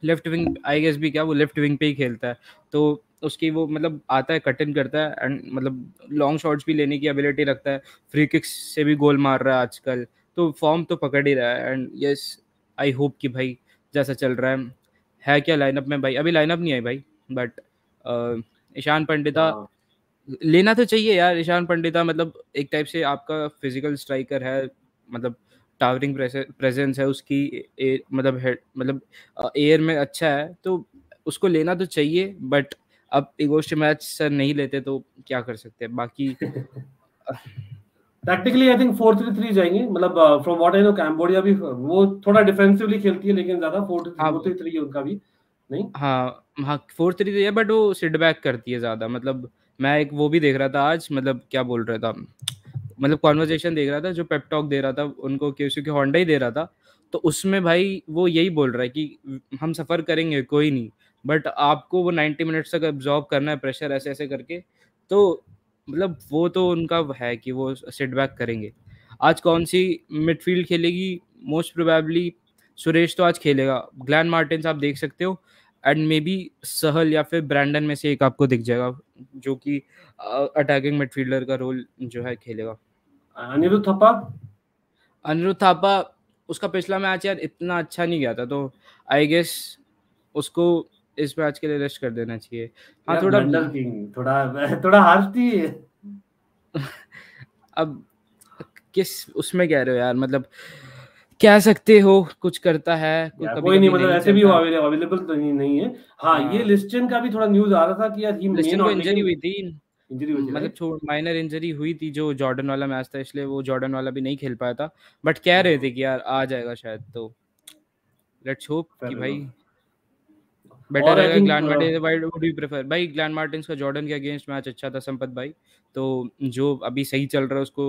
left wing I guess भी क्या वो लेफ्ट विंग पे ही खेलता है, तो उसकी वो मतलब आता है कट इन करता है, एंड मतलब लॉन्ग शॉट्स भी लेने की एबिलिटी रखता है, फ्री किक्स से भी गोल मार रहा है आजकल, तो फॉर्म तो पकड़ ही रहा है। एंड यस आई होप कि भाई जैसा चल रहा है है क्या लाइनअप में भाई, अभी लाइनअप नहीं आई भाई, बट ईशान पंडिता लेना तो चाहिए यार। ईशान पंडिता मतलब एक टाइप से आपका फिजिकल स्ट्राइकर है, मतलब टावरिंग प्रेजेंस है उसकी, ए, मतलब हेड मतलब एयर में अच्छा है, तो उसको लेना तो चाहिए, बट अब इगोस्ट मैच सर नहीं लेते तो क्या कर सकते हैं। बाकी tactically I think four three three जाएंगे, मतलब from what I know Cambodia भी वो थोड़ा डिफेंसिवली खेलती है, लेकिन ज्यादा फोर थ्री थ्री है उनका भी नहीं। हां हां फोर थ्री थ्री है, बट वो सिट बैक करती है ज्यादा। मतलब मैं एक वो भी देख रहा था आज, मतलब क्या बोल रहा था, मतलब कॉन्वर्सेशन देख रहा था जो पेप टॉक दे रहा था उनको केसुके होंडा ही दे रहा था, तो उसमें भाई वो यही बोल रहा है कि हम सफर करेंगे कोई नहीं, बट आपको वो नाइन्टी मिनट्स तक एब्जॉर्ब करना है प्रेशर, ऐसे ऐसे करके। तो मतलब वो तो उनका है कि वो सेट बैक करेंगे। आज कौन सी मिडफील्ड खेलेगी? मोस्ट प्रोबेबली सुरेश तो आज खेलेगा, ग्लैन मार्टिन्स आप देख सकते हो, एंड मे बी सहल या फिर ब्रैंडन में से एक आपको दिख जाएगा जो कि अटैकिंग मिडफील्डर का रोल जो है खेलेगा। अनिरुद्ध थापा अनिरुद्ध थापा उसका पिछला मैच यार इतना अच्छा नहीं गया था, तो आई गेस उसको इस मैच के लिए रेस्ट कर देना चाहिए। हाँ थोड़ा थोड़ा थोड़ा हार्श थी अब किस उसमें कह रहे हो यार, मतलब कह सकते हो कुछ करता है कोई, कभी कोई नहीं, मतलब ऐसे भी अवेलेबल तो नहीं, नहीं है। हाँ, हाँ ये लिस्टन का भी थोड़ा न्यूज़ आ रहा था कि यार ही मेन इंजरी हुई थी, इंजरी हुई थी मतलब माइनर इंजरी हुई थी जो जॉर्डन वाला मैच था, इसलिए वो जॉर्डन वाला भी नहीं खेल पाया था, बट कह रहे थे कि यार आ जाएगा शायद, तो लेट्स होप कि भाई बेटर है। Glan Martins why would you prefer? भाई ग्लैन मार्टिन्स का जॉर्डन के अगेंस्ट मैच अच्छा था संपत भाई, तो जो अभी सही चल रहा है उसको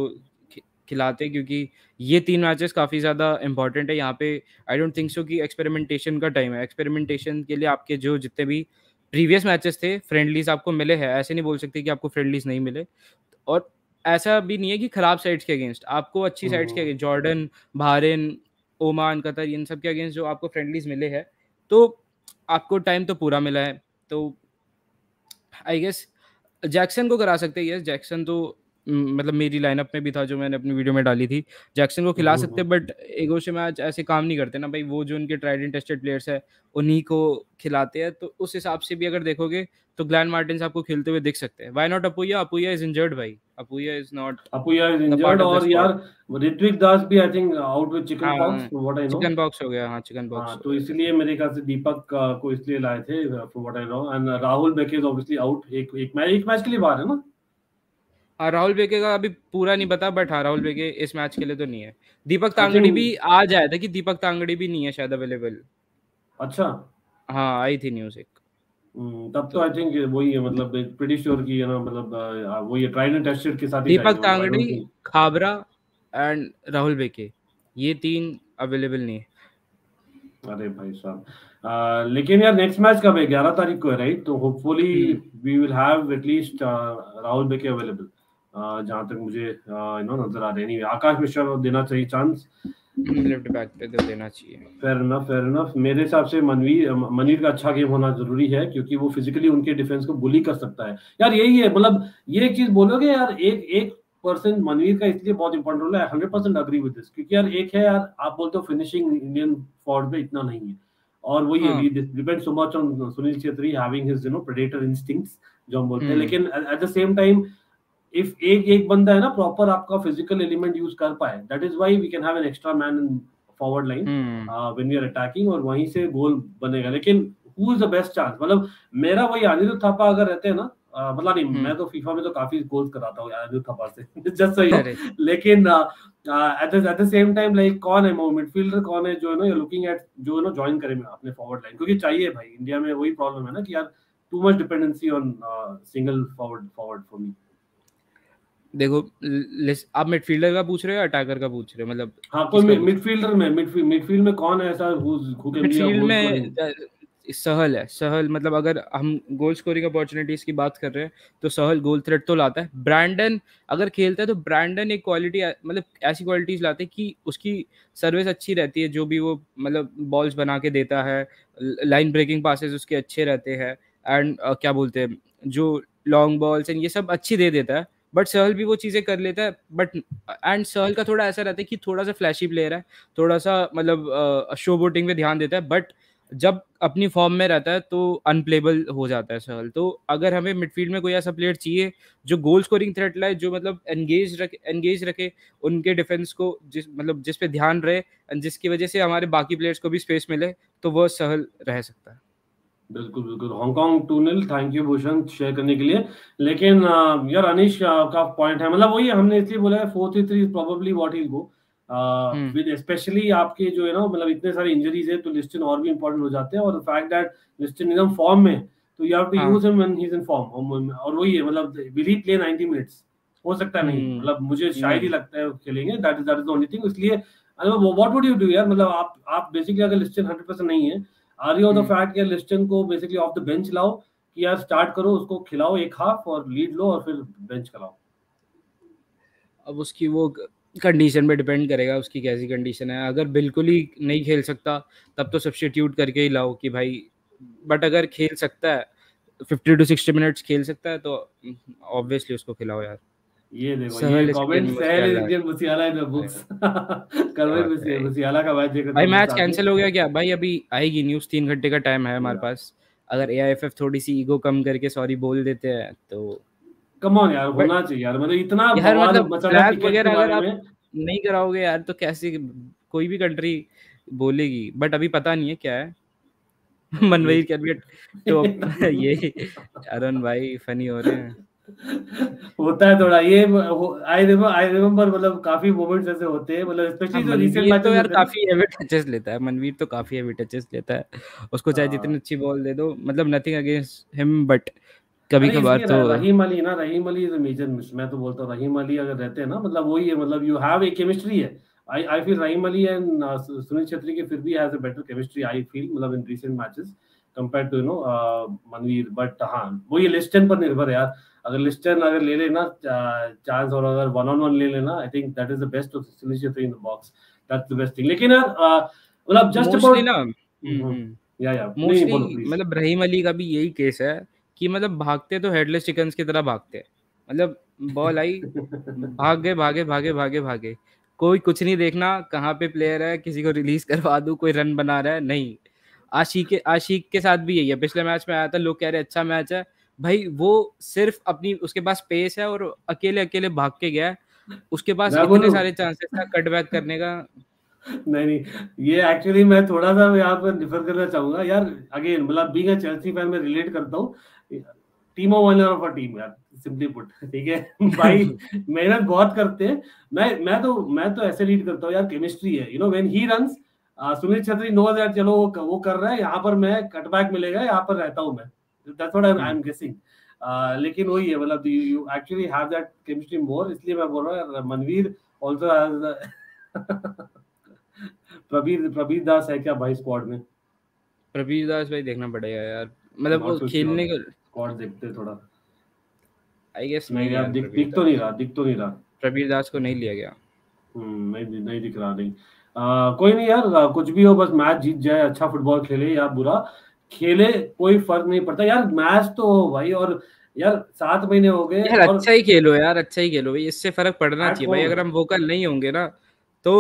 खिलाते, क्योंकि ये तीन मैचेस काफ़ी ज़्यादा इंपॉर्टेंट है। यहाँ पे आई डोंट थिंक सो कि एक्सपेरिमेंटेशन का टाइम है। एक्सपेरिमेंटेशन के लिए आपके जो जितने भी प्रीवियस मैचेस थे फ्रेंडलीज आपको मिले हैं, ऐसे नहीं बोल सकते कि आपको फ्रेंडलीज नहीं मिले, और ऐसा भी नहीं है कि खराब साइड्स के अगेंस्ट, आपको अच्छी साइड्स के against Jordan, Bahrain, Oman, Qatar, इन सब के अगेंस्ट जो आपको फ्रेंडलीज मिले हैं, तो आपको टाइम तो पूरा मिला है। तो आई गेस जैक्सन को करा सकते हैं, यस जैक्सन तो मतलब मेरी लाइनअप में भी था जो मैंने अपनी वीडियो में डाली थी, जैक्सन को खिला सकते, बट एगो से मैच ऐसे काम नहीं करते ना भाई, वो जो उनके ट्राइड एंड टेस्टेड प्लेयर्स है उन्हीं को खिलाते हैं, तो उस हिसाब से भी अगर देखोगे तो ग्लैन मार्टिन्स आपको खेलते हुए दिख सकते हैं। Why not Apuia? Apuia is injured भाई, Apuia is not Apuia is injured, और यार ऋत्विक दास भी I think out with chicken pox, for what I know chicken pox हो गया। हां चिकन पॉक्स, तो इसलिए मेरे ख्याल से दीपक को इसलिए लाए थे, for what I know, and Rahul Bheke is obviously out, एक एक मैच एक मैच के लिए बाहर है ना। हाँ राहुल बेके का अभी पूरा नहीं पता, बट हाँ राहुल बेके इस मैच के लिए तो नहीं है। दीपक तांगड़ी भी आ जाया था कि दीपक तांगड़ी भी नहीं है शायद अवेलेबल। अच्छा हाँ आई थी न्यूज़ एक, तब तो आई थिंक वही है, मतलब प्रीटी श्योर कि है ना, मतलब वही ट्राइड एंड टेस्टेड के साथ ही दीपक तांगड़ी, खाबरा एंड राहुल बेके, ये तीन अवेलेबल नहीं है। अरे भाई साहब Uh, लेकिन यार नेक्स्ट मैच कब है? ग्यारह तारीख को है राइट, तो hopefully we will have at least Rahul Bheke available, जहां तक मुझे यू नो नजर आ रही नहीं। आकाश मिश्रा को देना चाहिए चांस, लेफ्ट बैक पे तो देना चाहिए। Fair enough, fair enough. मेरे हिसाब से मनवीर मनवीर का अच्छा गेम होना जरूरी है, क्योंकि वो फिजिकली उनके डिफेंस को बुली कर सकता है यार, यही है मतलब ये चीज बोलोगे यार, एक एक परसेंट मनवीर का इसलिए बहुत इंपॉर्टेंट रोल है। Hundred percent agree with this, क्योंकि यार एक है यार, आप बोलते हो फिनिशिंग इंडियन फॉरवर्ड पे इतना नहीं है, और वही अभी depend so much on Sunil Chhetri having his you know predator instincts जो हम बोलते हैं, लेकिन at the same time if एक एक बंदा है ना प्रॉपर आपका फिजिकल एलिमेंट यूज कर पाए, that is why we can have an extra man in forward line when we are attacking, और वहीं से गोल बनेगा। लेकिन who is the best chance, मतलब मेरा वही अनिरुद्ध थापा अगर रहते हैं ना, मतलब नहीं मैं तो फीफा में तो काफी गोल्स कराता हूं अनिरुद्ध थापा से जस्ट सही है, लेकिन at the same time like कौन है वो मिडफील्डर, कौन है जो है ना यू लुकिंग एट जो है ना जॉइन करे अपने फॉरवर्ड लाइन, क्योंकि चाहिए भाई। इंडिया में वही प्रॉब्लम है ना कि यार too much dependency on single forward forward for me. देखो आप मिडफील्डर का पूछ रहे हो अटैकर का पूछ रहे हो? मतलब हां कोई मिडफील्डर में मिडफील्ड में कौन है ऐसा हु कैन बी, मिडफील्ड में सहल है, सहल मतलब अगर हम गोल स्कोरिंग अपॉर्चुनिटीज की बात कर रहे हैं तो सहल गोल थ्रेट तो लाता है। ब्रैंडन अगर खेलता है तो ब्रैंडन एक क्वालिटी मतलब ऐसी क्वालिटीज लाते हैं कि उसकी सर्विस अच्छी रहती है, जो भी वो मतलब बॉल्स बना के देता है, लाइन ब्रेकिंग पासेस उसके अच्छे रहते हैं एंड uh, क्या बोलते हैं जो लॉन्ग बॉल्स एंड ये सब अच्छी दे देता है। बट सहल भी वो चीज़ें कर लेता है, बट एंड सहल का थोड़ा ऐसा रहता है कि थोड़ा सा फ्लैशी प्लेयर है, थोड़ा सा मतलब शो बोटिंग पे ध्यान देता है, बट जब अपनी फॉर्म में रहता है तो अनप्लेबल हो जाता है सहल। तो अगर हमें मिडफील्ड में कोई ऐसा प्लेयर चाहिए जो गोल स्कोरिंग थ्रेट लाए, जो मतलब एंगेज रखे एंगेज रखे उनके डिफेंस को, जिस मतलब जिस पे ध्यान रहे एंड जिसकी वजह से हमारे बाकी प्लेयर्स को भी स्पेस मिले, तो वह सहल रह सकता है। बिल्कुल बिल्कुल, Hong Kong two zero, thank you Bhushan share करने के लिए। लेकिन यार अनिश का पॉइंट है, मतलब वही हमने इसलिए बोला है four three three is probably what he go with, especially आपके जो है ना मतलब इतने सारे इंजरीज है तो लिस्टन और भी इंपॉर्टेंट हो जाते हैं, और fact that Liston is in form में तो you have to use him when he is in form. और वही है मतलब will he play ninety minutes, हो सकता नहीं, मतलब मुझे शायद ही लगता है खेलेंगे, that is that is the only thing. इसलिए व्हाट वुड यू डू यार, मतलब आप आप बेसिकली अगर लिस्टन हंड्रेड परसेंट नहीं है फैक्ट लिस्टन को बेसिकली ऑफ द बेंच लाओ कि यार स्टार्ट करो, उसको खिलाओ एक हाफ और लीड लो और फिर बेंच कराओ। अब उसकी वो कंडीशन पे डिपेंड करेगा उसकी कैसी कंडीशन है, अगर बिल्कुल ही नहीं खेल सकता तब तो सब्स्टिट्यूट करके ही लाओ कि भाई, बट अगर खेल सकता है फिफ्टी टू सिक्सटी मिनट्स खेल सकता है तो ऑब्वियसली उसको खिलाओ यार। ये देखो ये comment Sahal Indian Musiala in the books, करवे मुसियाला का मैच देखो भाई, मैच कैंसिल हो गया क्या भाई? अभी आएगी न्यूज़, तीन घंटे का टाइम है हमारे पास, अगर एआईएफएफ थोड़ी सी ईगो कम करके सॉरी बोल देते हैं तो कम ऑन यार, होना चाहिए यार, मतलब इतना बवाल मचा रहा है वगैरह, अगर आप नहीं कराओगे यार तो कैसे कोई भी कंट्री बोलेगी। बट अभी पता नहीं है क्या है मनवीर कैबिनेट तो ये अरुण भाई फनी हो रहे हैं होता है थोड़ा ये, आई रिमेम्बर मतलब काफी मोमेंट्स ऐसे होते हैं, मतलब स्पेशली जो रीसेंट मैचेस यार काफी हैवी टचेस लेता है मनवीर, तो काफी हैवी टचेस लेता है, उसको चाहे जितनी अच्छी बॉल दे दो, मतलब नथिंग अगेंस्ट हिम बट कभी कभार तो रहीम अली ना, Rahim Ali is a major miss, मैं तो बोलता हूं रहीम अली अगर रहते हैं ना, मतलब वही है, मतलब यू हैव ए केमिस्ट्री है। I I feel Rahim Ali and Sunil Chhetri के फिर भी has a better chemistry I feel, मतलब in recent matches compared to you know Manvir. But हां वो ये लिस्टन पर निर्भर है यार, अगर लिस्टन अगर ले लेना चांस और अगर वन ऑन वन ले लेना, I think that is the best of selection in the box, that's the best thing. लेकिन यार मतलब जस्ट अबाउट ना या या मोस्टली मतलब रहीम अली का भी यही केस है कि मतलब भागते तो हेडलेस चिकन्स की तरह भागते हैं, मतलब बॉल आई भाग गए भागे भागे भागे भागे, कोई कुछ नहीं देखना कहाँ पे प्लेयर है, किसी को रिलीज करवा दूं, कोई रन बना रहा है नहीं। आशिक के आशिक के साथ भी यही है, पिछले मैच में आया था, लोग कह रहे अच्छा मैच है भाई, वो सिर्फ अपनी उसके पास स्पेस है और अकेले अकेले भाग के गया, उसके पास इतने सारे चांसेस था कटबैक करने का। नहीं नहीं ये एक्चुअली मैं थोड़ा सा यहाँ पर डिफर करना चाहूंगा यार, अगेन मतलब बीइंग अ चेल्सी फैन मैं रिलेट करता हूँ, team owner of a team यार, सिंपली पुट, ठीक है भाई मेहनत बहुत करते हैं। मैं मैं तो मैं तो ऐसे रीड करता हूँ यार, केमिस्ट्री है, you know when he runs Sunil Chhetri knows यार चलो वो वो कर रहा है, यहाँ पर मैं कटबैक मिलेगा, यहाँ पर रहता हूँ मैं, that's what I'm, I'm guessing. Uh, लेकिन वही है मतलब you, you actually have that chemistry more, इसलिए मैं बोल रहा हूँ मनवीर also has प्रवीर प्रवीर दास है क्या भाई स्क्वाड में? प्रवीर दास भाई देखना पड़ेगा यार, मतलब वो खेलने का स्क्वाड देखते थोड़ा, I guess नहीं यार दिख दिख तो नहीं रहा दिख तो नहीं रहा प्रवीर दास को नहीं लिया गया। हम्म नहीं नहीं दिख रहा नहीं uh, कोई नहीं यार, कुछ भी हो बस मैच जीत जाए, अच्छा फुटबॉल खेले या बुरा खेले कोई फर्क नहीं पड़ता यार, मैच तो हो भाई, और यार सात महीने हो गए यार, और... अच्छा ही खेलो यार, अच्छा ही खेलो भाई, इससे फर्क पड़ना चाहिए भाई। अगर हम वोकल नहीं होंगे ना तो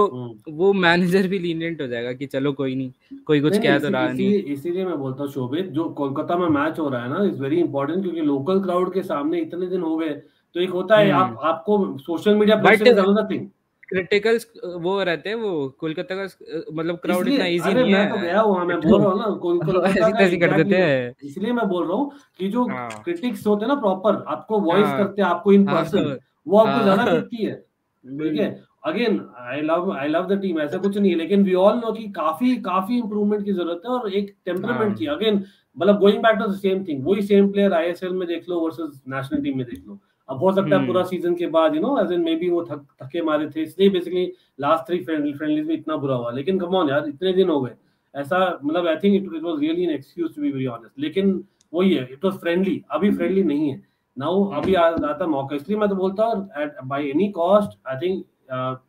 वो मैनेजर भी लीनियंट हो जाएगा कि चलो कोई नहीं, कोई कुछ कह तो रहा है। इसीलिए मैं बोलता हूँ शोभित, जो कोलकाता में मैच हो रहा है ना इज वेरी इंपॉर्टेंट, क्योंकि लोकल क्राउड के सामने इतने दिन हो गए तो एक होता है आप आपको सोशल मीडिया पर क्रिटिकल्स वो रहते हैं, वो कोलकाता का मतलब क्राउड इतना इजी नहीं है, मैं तो गया वहां, मैं बोल रहा हूं ना कोलकाता ऐसी तैसी कर देते हैं, इसलिए मैं बोल रहा हूं कि जो क्रिटिक्स होते हैं ना प्रॉपर आपको वॉइस करते हैं आपको इन पर्सन, वो आपको ज्यादा दिखती है, ठीक है। Again I love I love the team, ऐसा कुछ नहीं है, लेकिन वी ऑल नो कि काफी काफी इंप्रूवमेंट की जरूरत है और एक टेम्परामेंट की, अगेन मतलब going back to the same thing, वही सेम प्लेयर आईएसएल में देख लो वर्सेस नेशनल टीम में देख लो, अब हो सकता है पूरा सीजन के बाद you know as in maybe वो थक थके मारे थे, इसलिए बेसिकली लास्ट थ्री फ्रेंडलीज में इतना बुरा हुआ, लेकिन कम ऑन यार इतने दिन हो गए, ऐसा मतलब I think it was really an excuse to be very honest, लेकिन वही है इट वाज फ्रेंडली, अभी फ्रेंडली नहीं है नाउ, अभी आ जाता मौका, इसलिए मैं तो बोलता हूँ at by any cost I think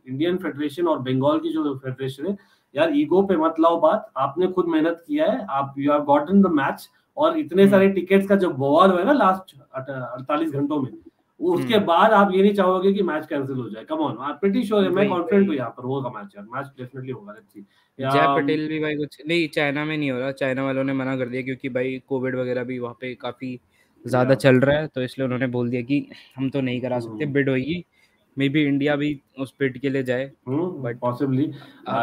Indian federation और बंगाल की जो फेडरेशन है यार ईगो पे मत लाओ बात, आपने खुद मेहनत किया है, आप you have gotten the match, और इतने सारे टिकट्स का जो बवाल हुआ है ना लास्ट अड़तालीस घंटों में, उसके बाद आप ये नहीं चाहोगे कि मैच कैंसिल हो जाए, come on, I am pretty sure, मैं कॉन्फिडेंट हूं यहां पर होगा मैच यार, मैच डेफिनेटली होगा। जय पटेल भी भाई कुछ नहीं, चाइना में नहीं हो रहा, चाइना वालों ने मना कर दिया क्योंकि भाई कोविड वगैरह भी वहां पे काफी ज्यादा चल रहा है, तो इसलिए उन्होंने बोल दिया कि हम तो नहीं करा सकते, बिड होगी, मे बी इंडिया भी उस बिड के लिए जाए बट पॉसिबली,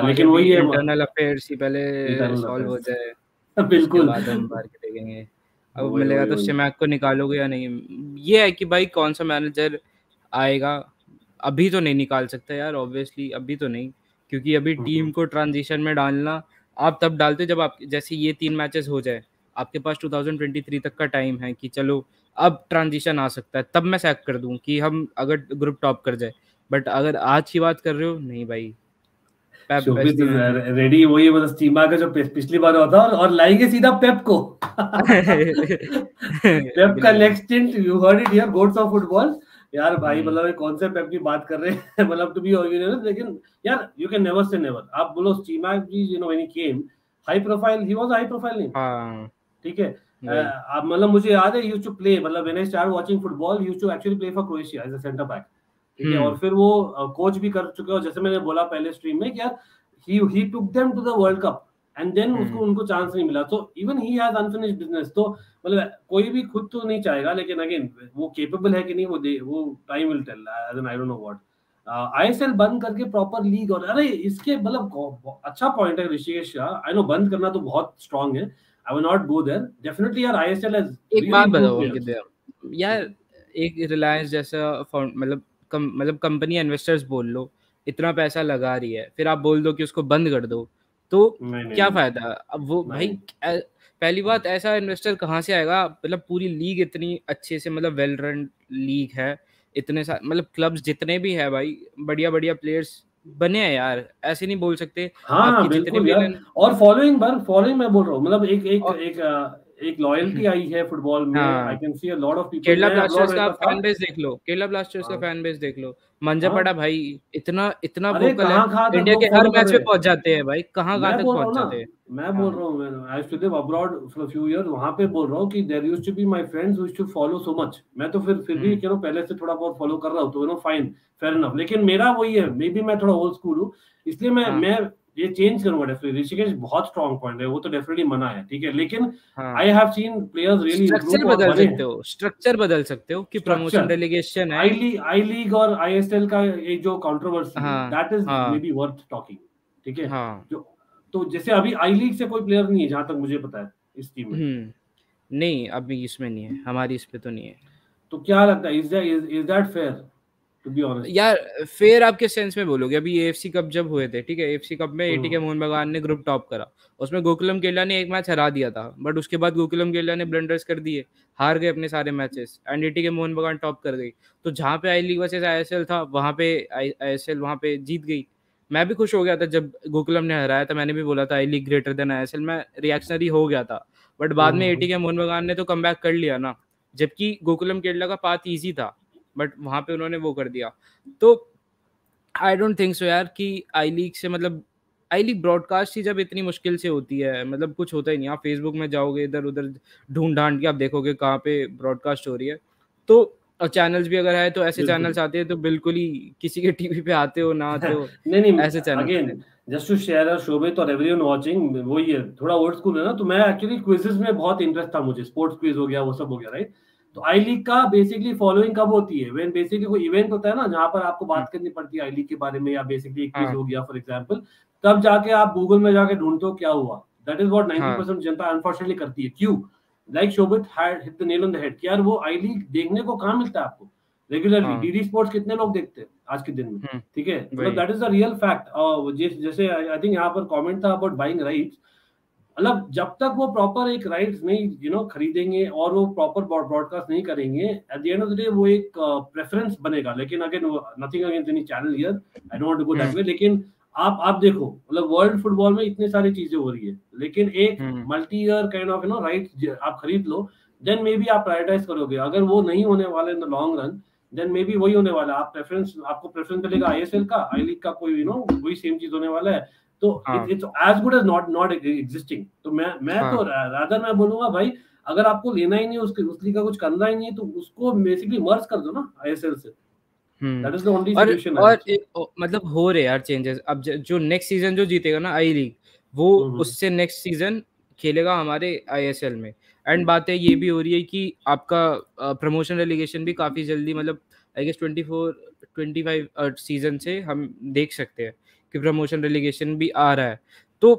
लेकिन वही है इंटरनल अफेयर्स ही पहले सॉल्व हो जाए, बिल्कुल बाद में बाहर के देखेंगे, अब मिलेगा तो शिमैक को निकालोगे या नहीं, ये है कि भाई कौन सा मैनेजर आएगा, अभी तो नहीं निकाल सकता यार ऑब्वियसली, अभी तो नहीं, क्योंकि अभी टीम को ट्रांजिशन में डालना, आप तब डालते हो जब आप जैसे ये तीन मैचेस हो जाए, आपके पास दो हज़ार तेईस तक का टाइम है कि चलो अब ट्रांजिशन आ सकता है, तब मैं सैक कर दूं कि हम अगर ग्रुप टॉप कर जाए, बट अगर आज की बात कर रहे हो नहीं भाई, रेडी वही मतलब टीमा का जो पिछली बार हुआ था, और लाएंगे सीधा पेप को पेप का next in, you heard it here, gods of football यार भाई, मतलब कौन से पेप की बात कर रहे हैं मतलब टू बी ऑर्गेनाइज, लेकिन यार you can never say never, आप बोलो Stimac ji you know when he came high profile, he was high profile name, हां ठीक है, आप मतलब मुझे याद है यूज्ड टू प्ले, मतलब when I start watching football used to actually play for Croatia as a centre back, ठीक है, और फिर वो कोच भी कर चुके हैं, जैसे मैंने बोला पहले स्ट्रीम में कि यार he he took them to the world cup and then उसको उनको चांस नहीं मिला, तो even he has unfinished business, तो मतलब कोई भी खुद तो नहीं चाहेगा, लेकिन अगेन वो केपेबल है कि नहीं वो वो time will tell, I don't know what. ISL बंद करके प्रॉपर लीग, और अरे इसके मतलब अच्छा पॉइंट है ऋषिकेश, आई नो बंद करना तो बहुत स्ट्रांग है, I will not go there definitely यार, आईएसएल हैज एक बात बताओ कि यार एक रिलायंस जैसा मतलब कम मतलब कंपनी इन्वेस्टर्स बोल लो इतना पैसा लगा रही है, फिर आप बोल दो कि उसको बंद कर दो तो क्या फायदा, अब वो भाई पहली बात ऐसा इन्वेस्टर कहाँ से आएगा, मतलब पूरी लीग इतनी अच्छे से मतलब वेल रन लीग है, इतने सारे मतलब क्लब्स जितने भी है भाई बढ़िया बढ़िया प्लेयर्स बने हैं यार, ऐसे नहीं बोल सकते। हाँ बिल्कुल यार, और फॉलोइंग बार फॉलोइंग मैं बोल रहा हूँ, मतलब एक एक एक एक लॉयल्टी आई है फुटबॉल में, I can see a lot of people. Kerala Blasters का फैन बेस देख लो, केरला ब्लास्टर्स का फैन बेस देख लो, मंजापड़ा भाई इतना इतना वोकल है, इंडिया के हर मैच पे पहुंच जाते हैं भाई, कहां कहां तक पहुंच जाते हैं। मैं बोल रहा हूं, मैं I study abroad for few years, वहां पे बोल रहा हूं कि there used to be my friends who used to follow so much, मैं तो फिर फिर भी कह रहा हूं पहले से थोड़ा बहुत फॉलो कर रहा हूं, तो you know fine fair enough, लेकिन मेरा वही है, मे बी मैं थोड़ा ओल्ड स्कूल हूं, इसलिए मैं मैं ये चेंज करूंगा डेफिनेटली। ऋषिकेश बहुत स्ट्रांग पॉइंट है, वो तो डेफिनेटली मना है, ठीक है, लेकिन I have seen players really structure बदल सकते हो, स्ट्रक्चर बदल सकते हो कि प्रमोशन रेलीगेशन है। आई लीग आई लीग और आईएसएल का ये जो controversy that is maybe worth talking, ठीक है। जो तो जैसे अभी आई लीग से कोई प्लेयर नहीं है जहां तक मुझे पता है इस टीम में, नहीं अभी इसमें नहीं है, हमारी इस पे तो नहीं है। तो क्या लगता है, इज इज दैट फेयर? यार फेयर आपके सेंस में बोलोगे, अभी एएफसी कप जब हुए थे, ठीक है, एएफसी कप में एटीके मोहन बगान ने ग्रुप टॉप करा, उसमें गोकुलम केरला ने एक मैच हरा दिया था, बट उसके बाद गोकुलम केरला ने ब्लंडर्स कर दिए, हार गए अपने सारे matches and ATK Mohun Bagan top कर गई। तो जहाँ पे आई लीग वर्सेस आईएसएल था वहाँ पे आईएसएल वहाँ पे जीत गई। मैं भी खुश हो गया था जब गोकुलम ने हराया था, मैंने भी बोला था I League greater than ISL, मैं रिएक्शनरी हो गया था, बट बाद में एटीके मोहन बगान ने तो कमबैक कर लिया ना, जबकि गोकुलम केरला का पाथ ईजी था बट वहाँ पे उन्होंने वो कर दिया। तो आई डोंट थिंक सो यार कि आई लीग से मतलब आई लीग ब्रॉडकास्ट ही जब इतनी मुश्किल से होती है, मतलब कुछ होता ही नहीं। आप फेसबुक में जाओगे इधर उधर ढूंढ ढांड के आप देखोगे कहाँ पे ब्रॉडकास्ट हो रही है, तो और चैनल्स भी अगर है तो ऐसे चैनल्स आते हैं तो बिल्कुल ही किसी के टीवी पे आते हो ना आते हो नहीं नहीं ऐसे channel. Again just to share Shobhit और एवरीवन वाचिंग, वो ये थोड़ा ओल्ड स्कूल है ना, तो मैं एक्चुअली क्विजेस में बहुत इंटरेस्ट था मुझे, स्पोर्ट्स क्विज हो गया वो सब हो गया, राइट। तो आई लीग का बेसिकली फॉलोइंग कब होती है, व्हेन बेसिकली कोई इवेंट होता है ना जहां पर आपको बात करनी पड़ती है आई लीग के बारे में, या बेसिकली एक चीज हो गया फॉर एग्जांपल, तब जाके आप गूगल में जाके ढूंढते हो क्या हुआ। दैट इज व्हाट नब्बे परसेंट जनता अनफॉर्चुनेटली करती है। क्यों? Like Shobhit had hit the nail on the head कि यार वो आई लीग देखने को कहां मिलता है आपको रेगुलरली, डीडी स्पोर्ट्स कितने लोग देखते हैं आज के दिन में, ठीक है। मतलब that is the real fact. जैसे आई थिंक यहां पर कमेंट था अबाउट बाइंग राइट्स, मतलब जब तक वो प्रॉपर एक राइट्स नहीं यू नो खरीदेंगे और वो प्रॉपर ब्रॉडकास्ट नहीं करेंगे, at the end of the day वो एक प्रेफरेंस बनेगा। लेकिन again nothing against any channel here, I don't want to go that way, लेकिन आप आप देखो मतलब वर्ल्ड फुटबॉल में इतने सारी चीजें हो रही है, लेकिन एक multi year kind of you know right आप खरीद लो, देन मे बी आप प्रायोरिटाइज करोगे। अगर वो नहीं होने वाला in the long run, then maybe वही होने वाला है, आप प्रेफरेंस आपको प्रेफरेंस मिलेगा आईएसएल का, आई लीग का, कोई यू नो वही सेम चीज होने वाला है। तो it's as good as not not existing. तो मैं मैं तो रादर मैं बोलूंगा भाई, अगर आपको लेना ही नहीं, उसके उस लीग का कुछ करना ही नहीं, तो उसको बेसिकली मर्ज कर दो ना आईएसएल से। That is the only solution. और मतलब हो रहे यार चेंजेस। अब जो नेक्स्ट सीजन जो जीतेगा ना आई लीग, वो उससे नेक्स्ट सीजन खेलेगा हमारे आईएसएल में। एंड बातें ये भी हो रही है कि आपका प्रमोशन रेलिगेशन भी काफी जल्दी, मतलब आई गेस चौबीस पच्चीस सीजन से हम देख सकते हैं कि प्रमोशन रेलिगेशन भी आ रहा है। तो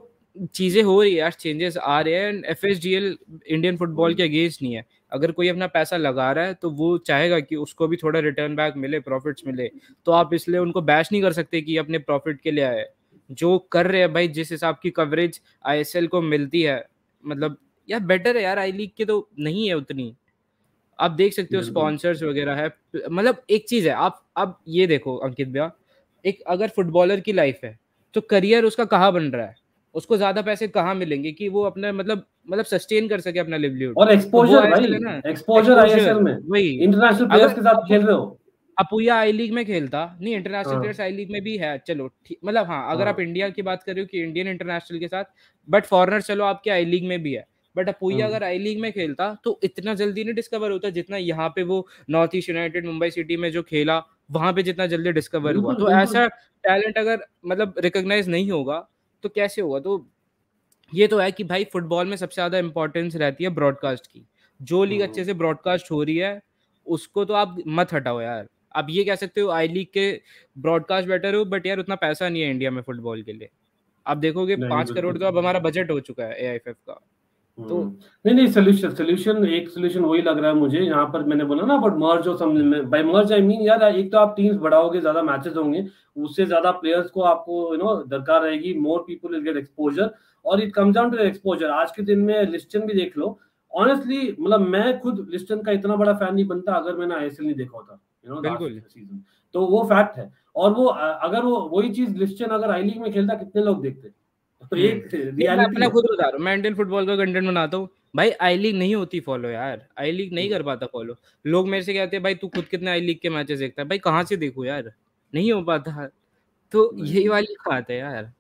चीजें हो रही है यार, चेंजेस आ रहे हैं। एंड एफएसडीएल इंडियन फुटबॉल के अगेंस्ट नहीं है। अगर कोई अपना पैसा लगा रहा है तो वो चाहेगा कि उसको भी थोड़ा रिटर्न बैक मिले, प्रॉफिट्स मिले। तो आप इसलिए उनको बैश नहीं कर सकते कि अपने प्रॉफिट के लिए आए, जो कर रहे हैं भाई। जिस हिसाब की कवरेज आईएसएल को मिलती है, मतलब यार बेटर है यार, आई लीग की तो नहीं है उतनी। आप देख सकते हो स्पॉन्सर्स वगैरह है। मतलब एक चीज है, आप आप ये देखो अंकित भैया, एक अगर फुटबॉलर की लाइफ है तो करियर उसका कहाँ बन रहा है, उसको ज्यादा पैसे कहाँ मिलेंगे कि वो अपना मतलब मतलब सस्टेन कर सके अपना लिवलीहुड। और एक्सपोजर भाई, एक्सपोजर आईएसएल में वही इंटरनेशनल प्लेयर्स के साथ खेल रहे हो। अपूया आई लीग में खेलता नहीं, इंटरनेशनल प्लेयर्स आई लीग में भी है, चलो मतलब हाँ। अगर आप इंडिया की बात कर रहे हो कि इंडियन इंटरनेशनल के साथ, बट फॉरेनर चलो आपके आई लीग में भी है। बट अपूया अगर आई लीग में खेलता तो इतना जल्दी नहीं डिस्कवर होता जितना यहाँ पे वो North East United Mumbai City में जो खेला, वहां पे जितना जल्दी डिस्कवर हुआ। तो ऐसा टैलेंट अगर मतलब रिकॉग्नाइज नहीं होगा तो कैसे होगा। तो ये तो है कि भाई फुटबॉल में सबसे ज्यादा इंपॉर्टेंस रहती है ब्रॉडकास्ट की। जो लीग अच्छे से ब्रॉडकास्ट हो रही है उसको तो आप मत हटाओ यार। आप ये कह सकते हो आई लीग के ब्रॉडकास्ट बेटर हो, बट यार उतना पैसा नहीं है इंडिया में फुटबॉल के लिए। आप देखोगे पांच करोड़ तो अब हमारा बजट हो चुका है एआईएफएफ का। तो नहीं नहीं सोल्यूशन सोल्यूशन एक सोल्यूशन वही लग रहा है मुझे। यहाँ पर मैंने बोला ना बट मर्ज हो समझ, बाय मर्ज आई मीन यार, एक तो आप टीम्स बढ़ाओगे, ज्यादा मैचेस होंगे, उससे ज्यादा प्लेयर्स को आपको यू नो दरकार रहेगी। More people will get exposure और it comes down to exposure. आज के दिन में लिस्टन भी देख लो, ऑनेस्टली मतलब मैं खुद लिस्टन का इतना बड़ा फैन नहीं बनता अगर मैंने आईएसएल नहीं देखा होता यू नो लास्ट सीजन। तो वो फैक्ट है। और वो अगर वो वही चीज लिस्टन अगर आई लीग में खेलता कितने लोग देखते। तो एक मैं खुद बता रहा हूँ, मैं इंडियन फुटबॉल का कंटेंट बनाता हूँ भाई, आई लीग नहीं होती फॉलो यार, आई लीग नहीं कर पाता फॉलो। लोग मेरे से कहते हैं भाई तू खुद कितने आई लीग के मैचेस देखता है, भाई कहाँ से देखूं यार, नहीं हो पाता। तो यही वाली बात है यार।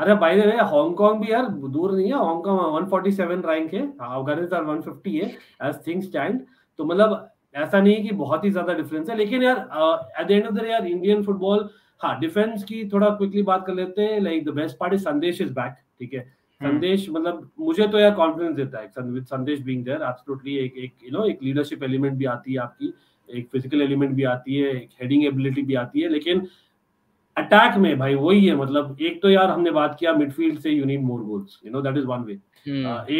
अरे भाई ने हांगकांग भी यार दूर नहीं है, हांगकांग एक सौ सैंतालीस रैंक है, अफगानिस्तान एक सौ पचास है एज थिंग्स स्टैंड। तो मतलब ऐसा नहीं है कि बहुत ही ज्यादा डिफरेंस है। लेकिन यार at the end of the day यार इंडियन फुटबॉल, हाँ डिफेंस की थोड़ा क्विकली बात कर लेते हैं। Like the best part is Sandesh is back, ठीक है। संदेश मतलब मुझे तो यार कॉन्फिडेंस देता है संदेश बीइंग देयर एब्सोल्युटली। एक एक यू नो एक लीडरशिप एलिमेंट भी आती है आपकी, एक फिजिकल एलिमेंट भी आती है, एक हेडिंग एबिलिटी भी आती है। लेकिन अटैक में भाई वही है, मतलब एक तो यार हमने बात किया मिडफील्ड से, you need more goals you know that is one way.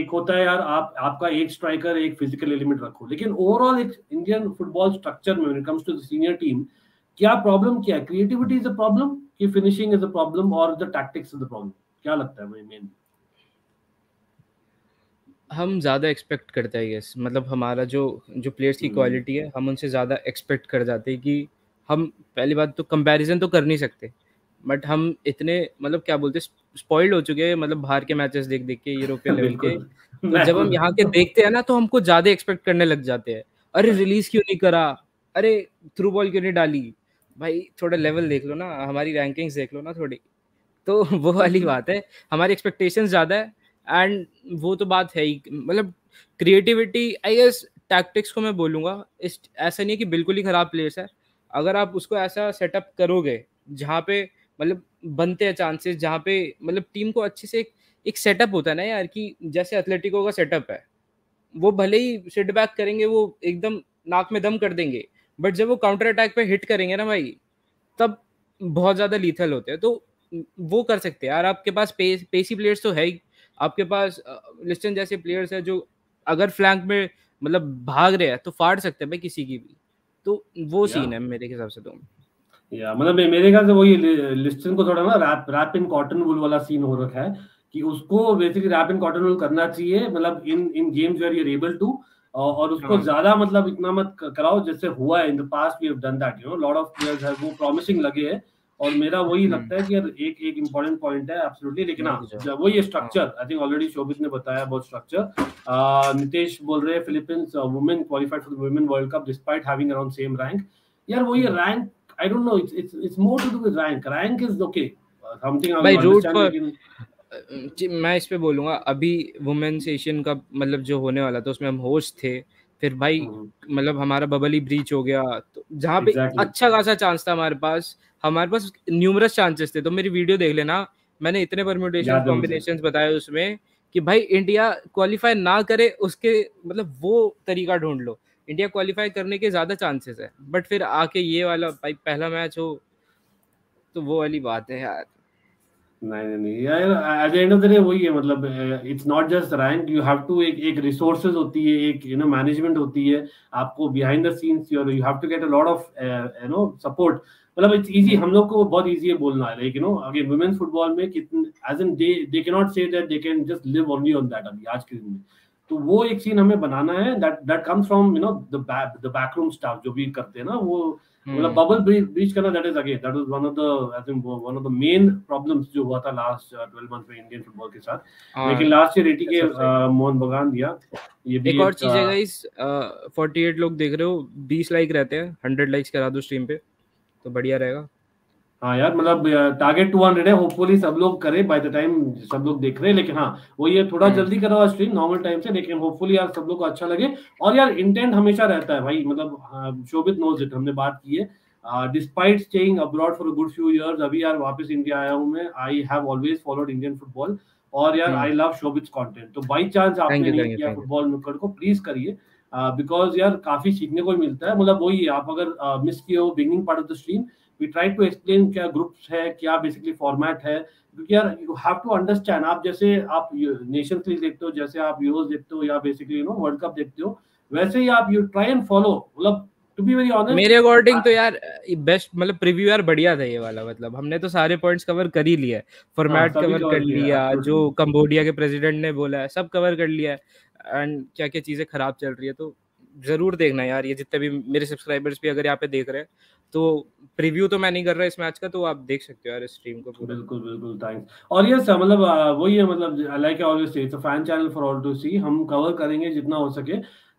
एक होता है यार आप आपका एक स्ट्राइकर एक फिजिकल एलिमेंट रखो, लेकिन ओवरऑल एक इंडियन फुटबॉल स्ट्रक्चर में when it comes to the senior team क्या प्रॉब्लम क्या है? क्रिएटिविटी इज अ प्रॉब्लम कि फिनिशिंग इज अ प्रॉब्लम और the tactics is a problem? क्या लगता है भाई मेन? हम ज्यादा एक्सपेक्ट करते हैं यस, मतलब हमारा जो जो प्लेयर्स की क्वालिटी है हम उनसे ज्यादा एक्सपेक्ट कर जाते हैं कि हम पहली बात तो कंपैरिजन तो कर नहीं सकते, बट हम इतने मतलब क्या बोलते हैं स्पॉइल्ड हो चुके हैं, मतलब बाहर के मैचेस देख देख के यूरोपियन लेवल के। तो जब हम यहाँ के देखते हैं ना तो हमको ज्यादा एक्सपेक्ट करने लग जाते हैं, अरे रिलीज क्यों नहीं करा, अरे थ्रू बॉल क्यों नहीं डाली। भाई थोड़ा लेवल देख लो ना, हमारी रैंकिंग्स देख लो ना थोड़ी। तो वो वाली बात है, हमारी एक्सपेक्टेशंस ज़्यादा है। एंड वो तो बात है ही, मतलब क्रिएटिविटी आई गेस टैक्टिक्स को मैं बोलूँगा, इस ऐसा नहीं है कि बिल्कुल ही ख़राब प्लेयर्स है। अगर आप उसको ऐसा सेटअप करोगे जहाँ पे मतलब बनते हैं चांसेस, जहाँ पे मतलब टीम को अच्छे से एक, एक सेटअप होता है ना यार, कि जैसे एथलेटिको का सेटअप है, वो भले ही सेट बैक करेंगे, वो एकदम नाक में दम कर देंगे, बट जब वो काउंटर अटैक पे हिट करेंगे ना भाई, तब बहुत ज़्यादा लीथल होते हैं। तो वो कर सकते हैं यार। आपके पास पे, पेसी प्लेयर्स तो है ही, आपके पास लिस्टन जैसे प्लेयर्स है जो अगर फ्लैंक में मतलब भाग रहे हैं तो फाड़ सकते हैं भाई किसी की भी। तो वो सीन है मेरे हिसाब से। तो या मतलब मेरे ख्याल से वही लिस्टन को थोड़ा ना wrap wrap in cotton wool वाला सीन हो रखा है कि उसको basically wrap in cotton wool करना चाहिए, मतलब in in games where you are able to. और उसको ज्यादा मतलब इतना मत कराओ जैसे हुआ है in the past, we have done that you know lot of players है वो प्रॉमिसिंग लगे है और मेरा वही लगता है कि यार एक एक इम्पोर्टेंट पॉइंट है एब्सोल्युटली, लेकिन हाँ वही structure, I think already Shobhit ने बताया अबाउट स्ट्रक्चर। नितेश बोल रहे हैं Philippines women qualified for the women world cup despite having around same rank. यार वही rank I don't know, it's it's it's more to do with rank, rank is okay something I understand. मैं इस पे बोलूंगा, अभी women's Asian cup मतलब जो होने वाला था उसमें हम होस्ट थे, फिर भाई मतलब हमारा बबल ही ब्रीच हो गया, तो जहाँ पे exactly. अच्छा खासा चांस था हमारे पास, हमारे पास न्यूमरस चांसेस थे। तो मेरी वीडियो देख लेना, मैंने इतने परम्यूटेशन कॉम्बिनेशंस बताए उसमें कि भाई इंडिया क्वालिफाई ना करे उसके मतलब वो तरीका ढूंढ लो, इंडिया क्वालिफाई करने के ज्यादा चांसेस है, बट फिर आके ये वाला भाई पहला मैच हो, तो वो वाली बात है यार। नहीं नहीं यार, at the end of the day वही है, मतलब it's not just rank, you have to एक एक रिसोर्सेज होती है, एक यू नो मैनेजमेंट होती है, आपको behind the scenes you have to get a lot of you know support. मतलब इट्स इजी, हम लोग को बहुत इजी है बोलना है, like you know again women's football में कितने as an they they can not say that they can just live only on that अभी आज के दिन में। तो वो एक सीन हमें बनाना है, that that comes from you know the the backroom staff जो भी करते हैं ना वो, मतलब बबल ब्रीच करना, that is again that was one of the I think one of the main problems जो हुआ था लास्ट ट्वेल्व मंथ में इंडियन फुटबॉल के साथ। लेकिन last year ATK Mohun Bagan दिया, ये भी एक और चीज है गाइस। अड़तालीस लोग देख रहे हो, बीस लाइक रहते हैं, सौ लाइक्स करा दो स्ट्रीम पे तो बढ़िया रहेगा। हाँ यार, मतलब टारगेट दो सौ है, होपफुली सब लोग करें बाय द टाइम सब लोग देख रहे हैं, लेकिन हाँ वो ये थोड़ा जल्दी करा हुआ स्ट्रीम नॉर्मल टाइम से, लेकिन होपफुली यार सब लोग को अच्छा लगे। और यार इंटेंट हमेशा रहता है भाई, मतलब शोभित नोज इट, हमने बात की है despite staying abroad for a good few years, अभी यार वापस इंडिया आया हूँ मैं, I have always followed Indian football और यार आई लव शोभित कंटेंट। तो बाई चांस आपने नहीं किया फुटबॉल नुक्कड़ को, प्लीज करिए, बिकॉज यार काफी सीखने को मिलता है। मतलब वही आप अगर मिस किए हो beginning part of the stream, we try to explain क्या ग्रुप्स है, क्या बेसिकली फॉर्मेट है, क्योंकि यार यू हैव टू अंडरस्टैंड। आप जैसे आप नेशंस लीग देखते हो, जैसे आप यूरोस देखते हो या basically you know world cup देखते हो, वैसे ही आप यू ट्राई एंड फॉलो। मतलब टू बी वेरी ऑनेस्ट मेरे अकॉर्डिंग तो यार बेस्ट मतलब प्रीव्यू यार बढ़िया था ये वाला, मतलब हमने तो सारे पॉइंट्स कवर कर ही लिया है, फॉर्मेट कवर कर लिया, जो कंबोडिया के प्रेसिडेंट ने बोला है सब कवर कर लिया है, एंड क्या क्या चीजें खराब चल रही है। तो जरूर देखना यार, ये जितने भी मेरे सब्सक्राइबर्स भी अगर यहाँ पे देख रहे हैं, तो प्रीव्यू तो मैं नहीं कर रहा इस मैच का, तो आप देख सकते हो यार इस स्ट्रीम को पूरा। बिल्कुल बिल्कुल, थैंक्स। और ये मतलब वही है, मतलब like I always say it's a fan channel for all to see, हम कवर करेंगे जितना हो सके।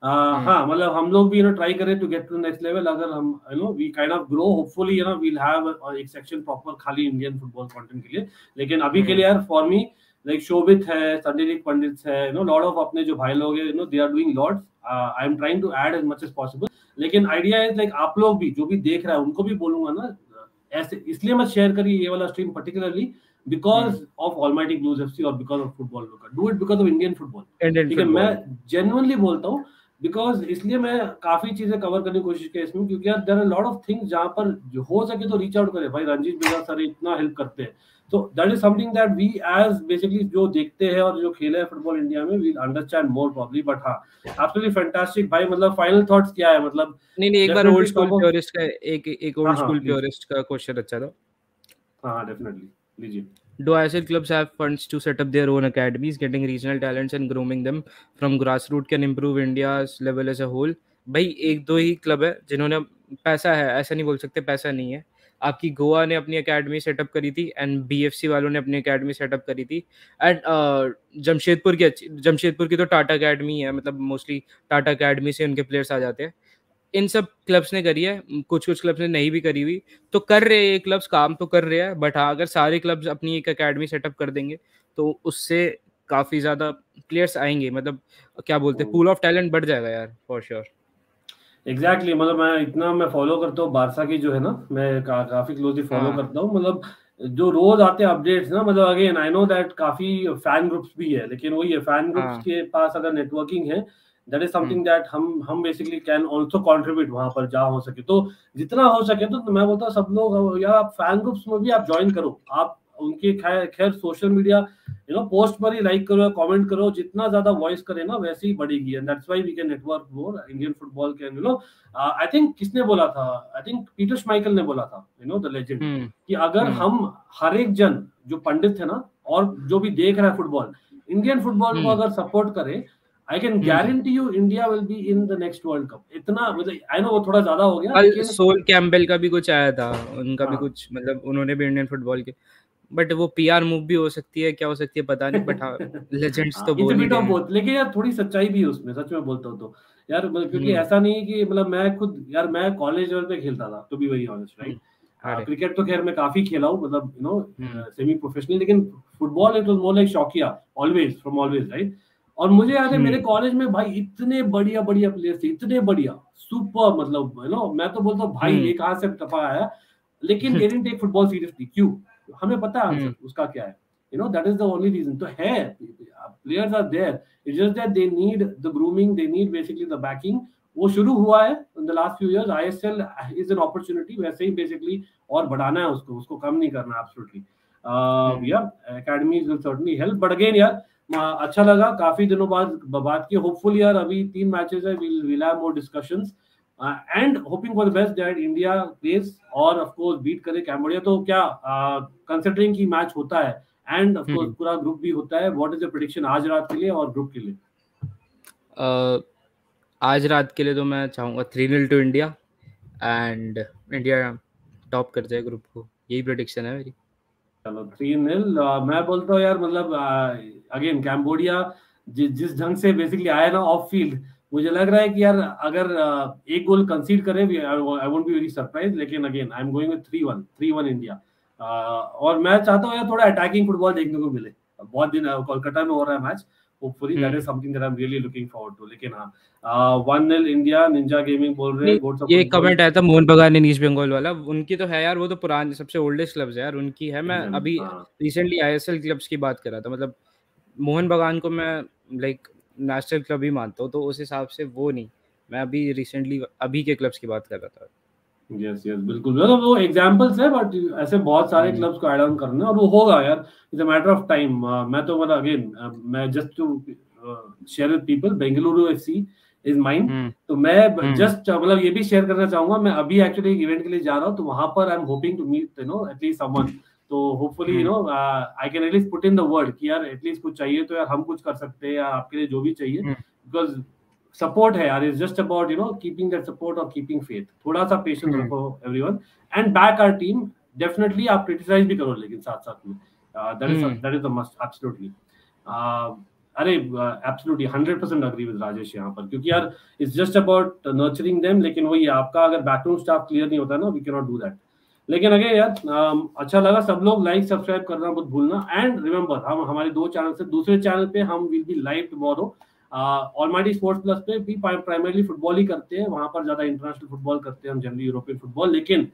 हाँ मतलब हम लोग भी यू नो ट्राई करें to get to next level, अगर हम you know we kind of grow hopefully you know we will have एक सेक्शन प्रॉपर खाली इंडियन फुटबॉल कंटेंट के लिए। लेकिन अभी के लिए यार फॉर मी लाइक शोभित है, संदीप पंडित है, यू नो लॉट ऑफ अपने जो भाई लोग हैं you know they are doing lots, I am trying to add as much as possible. लेकिन आइडिया इज लाइक आप लोग भी जो भी देख रहा है उनको भी बोलूंगा ना, ऐसे इसलिए मत शेयर करिए ये वाला stream particularly because of almighty blues FC और because of football Nukkad, do it because of Indian football. ठीक है, मैं जेन्युइनली बोलता हूँ, बिकॉज इसलिए मैं काफी चीजें कवर करने की कोशिश की इसमें, क्योंकि यार there are lot of things जहाँ पर हो सके तो रीच आउट करें। भाई रंजीत बजाज सर इतना हेल्प करते हैं, तो that is something that we as basically जो देखते हैं और जो खेला है फुटबॉल इंडिया में, we understand more probably. But हाँ एब्सोल्युटली फैंटास्टिक भाई, मतलब फाइनल थॉट्स क्या है? मतलब नहीं नहीं एक बार ओल्ड स्कूल प्योरिस्ट का एक एक ओल्ड स्कूल प्योरिस्ट का क्वेश्चन अच्छा था। हां डेफिनेटली लीजिए। Do I S L clubs have funds to set up their own academies, getting regional talents and grooming them from grassroots can improve India's level as a whole? भाई एक दो ही club है जिन्होंने पैसा है, ऐसा नहीं बोल सकते पैसा नहीं है। आपकी गोवा ने अपनी अकेडमी सेटअप करी थी, एंड B F C वालों ने अपनी अकेडमी सेटअप करी थी, एंड uh, जमशेदपुर की अच्छी जमशेदपुर की तो टाटा अकेडमी है, मतलब मोस्टली टाटा अकेडमी से उनके प्लेयर्स आ जाते हैं। इन सब क्लब्स ने करी है, कुछ कुछ क्लब्स ने नहीं भी करी हुई, तो कर रहे हैं ये क्लब्स, काम तो कर रहे हैं। बट हाँ अगर सारे क्लब्स अपनी एक अकेडमी सेटअप कर देंगे तो उससे काफ़ी ज़्यादा प्लेयर्स आएंगे, मतलब क्या बोलते हैं पूल ऑफ टैलेंट बढ़ जाएगा यार फॉर श्योर। एग्जैक्टली, मतलब मैं इतना मैं फॉलो करता हूँ बारसा की जो है ना, मैं का, काफ़ी क्लोजली फॉलो हाँ। करता हूँ, मतलब जो रोज आते हैं अपडेट्स ना, मतलब अगेन आई नो दैट काफ़ी फैन ग्रुप्स भी है, लेकिन वही है फैन ग्रुप्स के पास अगर नेटवर्किंग है That is something hmm. that हम हम basically can also contribute वहाँ पर जहाँ हो सके। तो जितना हो सके तो, तो मैं बोलता हूँ सब लोग या आप फैन ग्रुप्स में भी आप ज्वाइन करो, आप उनके खैर खैर social media you know post पर ही लाइक करो, कमेंट करो, जितना ज्यादा वॉइस करे ना वैसे ही बढ़ेगी। And that's why we can network more. Indian football can you know uh, I think किसने बोला था, I think पीटर श्माइकल ने बोला था you know the legend hmm. कि अगर hmm. हम हर एक जन जो पंडित है ना और जो भी देख रहा है फुटबॉल, इंडियन फुटबॉल को अगर सपोर्ट करे I can guarantee you India will be in the next World Cup. इतना मतलब I know वो थोड़ा ज़्यादा हो गया। और सोल कैम्बेल का भी कुछ आया था, उनका भी कुछ मतलब उन्होंने भी इंडियन फुटबॉल के, बट वो पीआर मूव भी हो सकती है, क्या हो सकती है पता नहीं, बट लेजेंड्स तो बोल ही हैं। लेकिन यार थोड़ी सच्चाई भी है उसमें, सच में बोलता हूँ तो यार, क्योंकि ऐसा नहीं है कि मतलब मैं खुद यार मैं कॉलेज लेवल पे खेलता था, to be very honest right. Cricket तो खैर मैं काफी खेला हूँ मतलब यू नो सेमी प्रोफेशनल, लेकिन football it was more like शौकिया ऑलवेज फ्रॉम ऑलवेज राइट। और मुझे याद है मेरे कॉलेज में भाई इतने बढ़िया बढ़िया प्लेयर्स थे, इतने बढ़िया सुपर मतलब यू नो मैं तो बोलता हूँ भाई ये कहाँ से टपा आया, लेकिन they didn't take football seriously, क्यों? हमें पता है उसका क्या है, you know that is the only reason. तो है players are there, it's just that they need the grooming, they need basically the backing. वो शुरू हुआ है in the last few years, ISL is an opportunity, वैसे ही basically और बढ़ाना है उसको, उसको कम नहीं करना एब्सोल्युटली। या academies will certainly help, but again यार अच्छा लगा काफी दिनों बाद बात की। होपफुल यार अभी तीन मैचेस है, will will have more discussions and hoping for the best that India plays और ऑफ कोर्स बीट करे कैम्बोडिया। तो क्या कंसीडरिंग uh, की मैच होता है एंड ऑफ कोर्स पूरा ग्रुप भी होता है, व्हाट इज द प्रेडिक्शन आज रात के लिए और ग्रुप के लिए? uh... आज रात के लिए तो मैं चाहूँगा three nil to India and India top कर जाए ग्रुप को, यही प्रेडिक्शन है मेरी। चलो थ्री नील मैं बोलता हूँ यार, मतलब अगेन कैम्बोडिया जिस ढंग से बेसिकली आया ना ऑफ फील्ड, मुझे लग रहा है कि यार अगर uh, एक गोल कंसीड करें I won't be very surprise, लेकिन again I am going with three one three one India. और मैं चाहता हूँ यार थोड़ा अटैकिंग फुटबॉल देखने को मिले, बहुत दिन कोलकाता में हो रहा है match, hopefully that is something that I'm really looking forward to। लेकिन हाँ one nil India, Ninja Gaming बोल रहे हैं। ये कमेंट आया था मोहन बगान ने, ईस्ट बंगाल वाला, उनकी तो है यार, वो तो पुराने सबसे ओल्डेस्ट क्लब्स है यार उनकी है। मैं अभी रिसेंटली आईएसएल क्लब्स की बात कर रहा था, मतलब मोहन बगान को मैं लाइक नेशनल क्लब ही मानता हूँ, तो उस हिसाब से वो नहीं, मैं अभी रिसेंटली अभी के क्लब्स की बात कर रहा था। Yes, yes, बिल्कुल मतलब वो एग्जांपल्स है, बट ऐसे बहुत सारे क्लब्स को ऐड ऑन करना है और वो होगा यार, it's a matter of time. मैं तो मतलब अगेन मैं just to share with people, Bengaluru FC is mine, तो मैं जस्ट मतलब ये भी शेयर करना चाहूंगा, मैं अभी एक्चुअली एक इवेंट के लिए जा रहा हूँ, तो वहां पर I am hoping to meet you know at least someone, तो hopefully you know I can at least put in the word कि यार एटलीस्ट कुछ चाहिए तो यार हम कुछ कर सकते हैं, आपके लिए जो भी चाहिए, बिकॉज सपोर्ट है यार, is just about you know keeping that support और कीपिंग फेथ। थोड़ा सा पेशेंस रखो everyone and back our team definitely, आप क्रिटिसाइज भी करो लेकिन साथ साथ में that is that is the must absolutely. अरे absolutely hundred percent agree with Rajesh यहाँ पर, क्योंकि यार is just about nurturing them, लेकिन वही आपका अगर बैकग्राउंड स्टाफ क्लियर नहीं होता ना, we can not do that. लेकिन अगेन यार अच्छा लगा, सब लोग लाइक सब्सक्राइब करना मत भूलना एंड रिमेंबर हम हमारे दो चैनल से, दूसरे चैनल पे हम will be live tomorrow. Almighty sports plus पे भी प्राइमरीली फुटबॉल ही करते हैं, वहां पर ज्यादा इंटरनेशनल फुटबॉल करते हैं हम, जनरली यूरोपियन फुटबॉल, लेकिन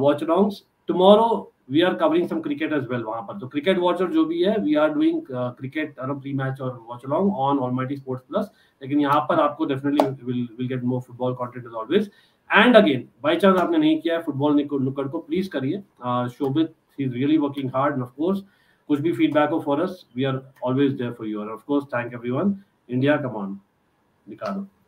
watch alongs tomorrow we are covering some cricket as well वहां पर, तो क्रिकेट वॉचर जो भी है we are doing cricket pre match और watch along on Almighty sports Plus, लेकिन यहाँ पर आपको definitely will will get more football content as always. And again by chance आपने नहीं किया है फुटबॉल नुक्कड़ को, प्लीज करिए, शोभित ही is really working hard and of course कुछ भी फीडबैक हो for us, we are always there for you, और of course thank everyone. India come on, निकालो।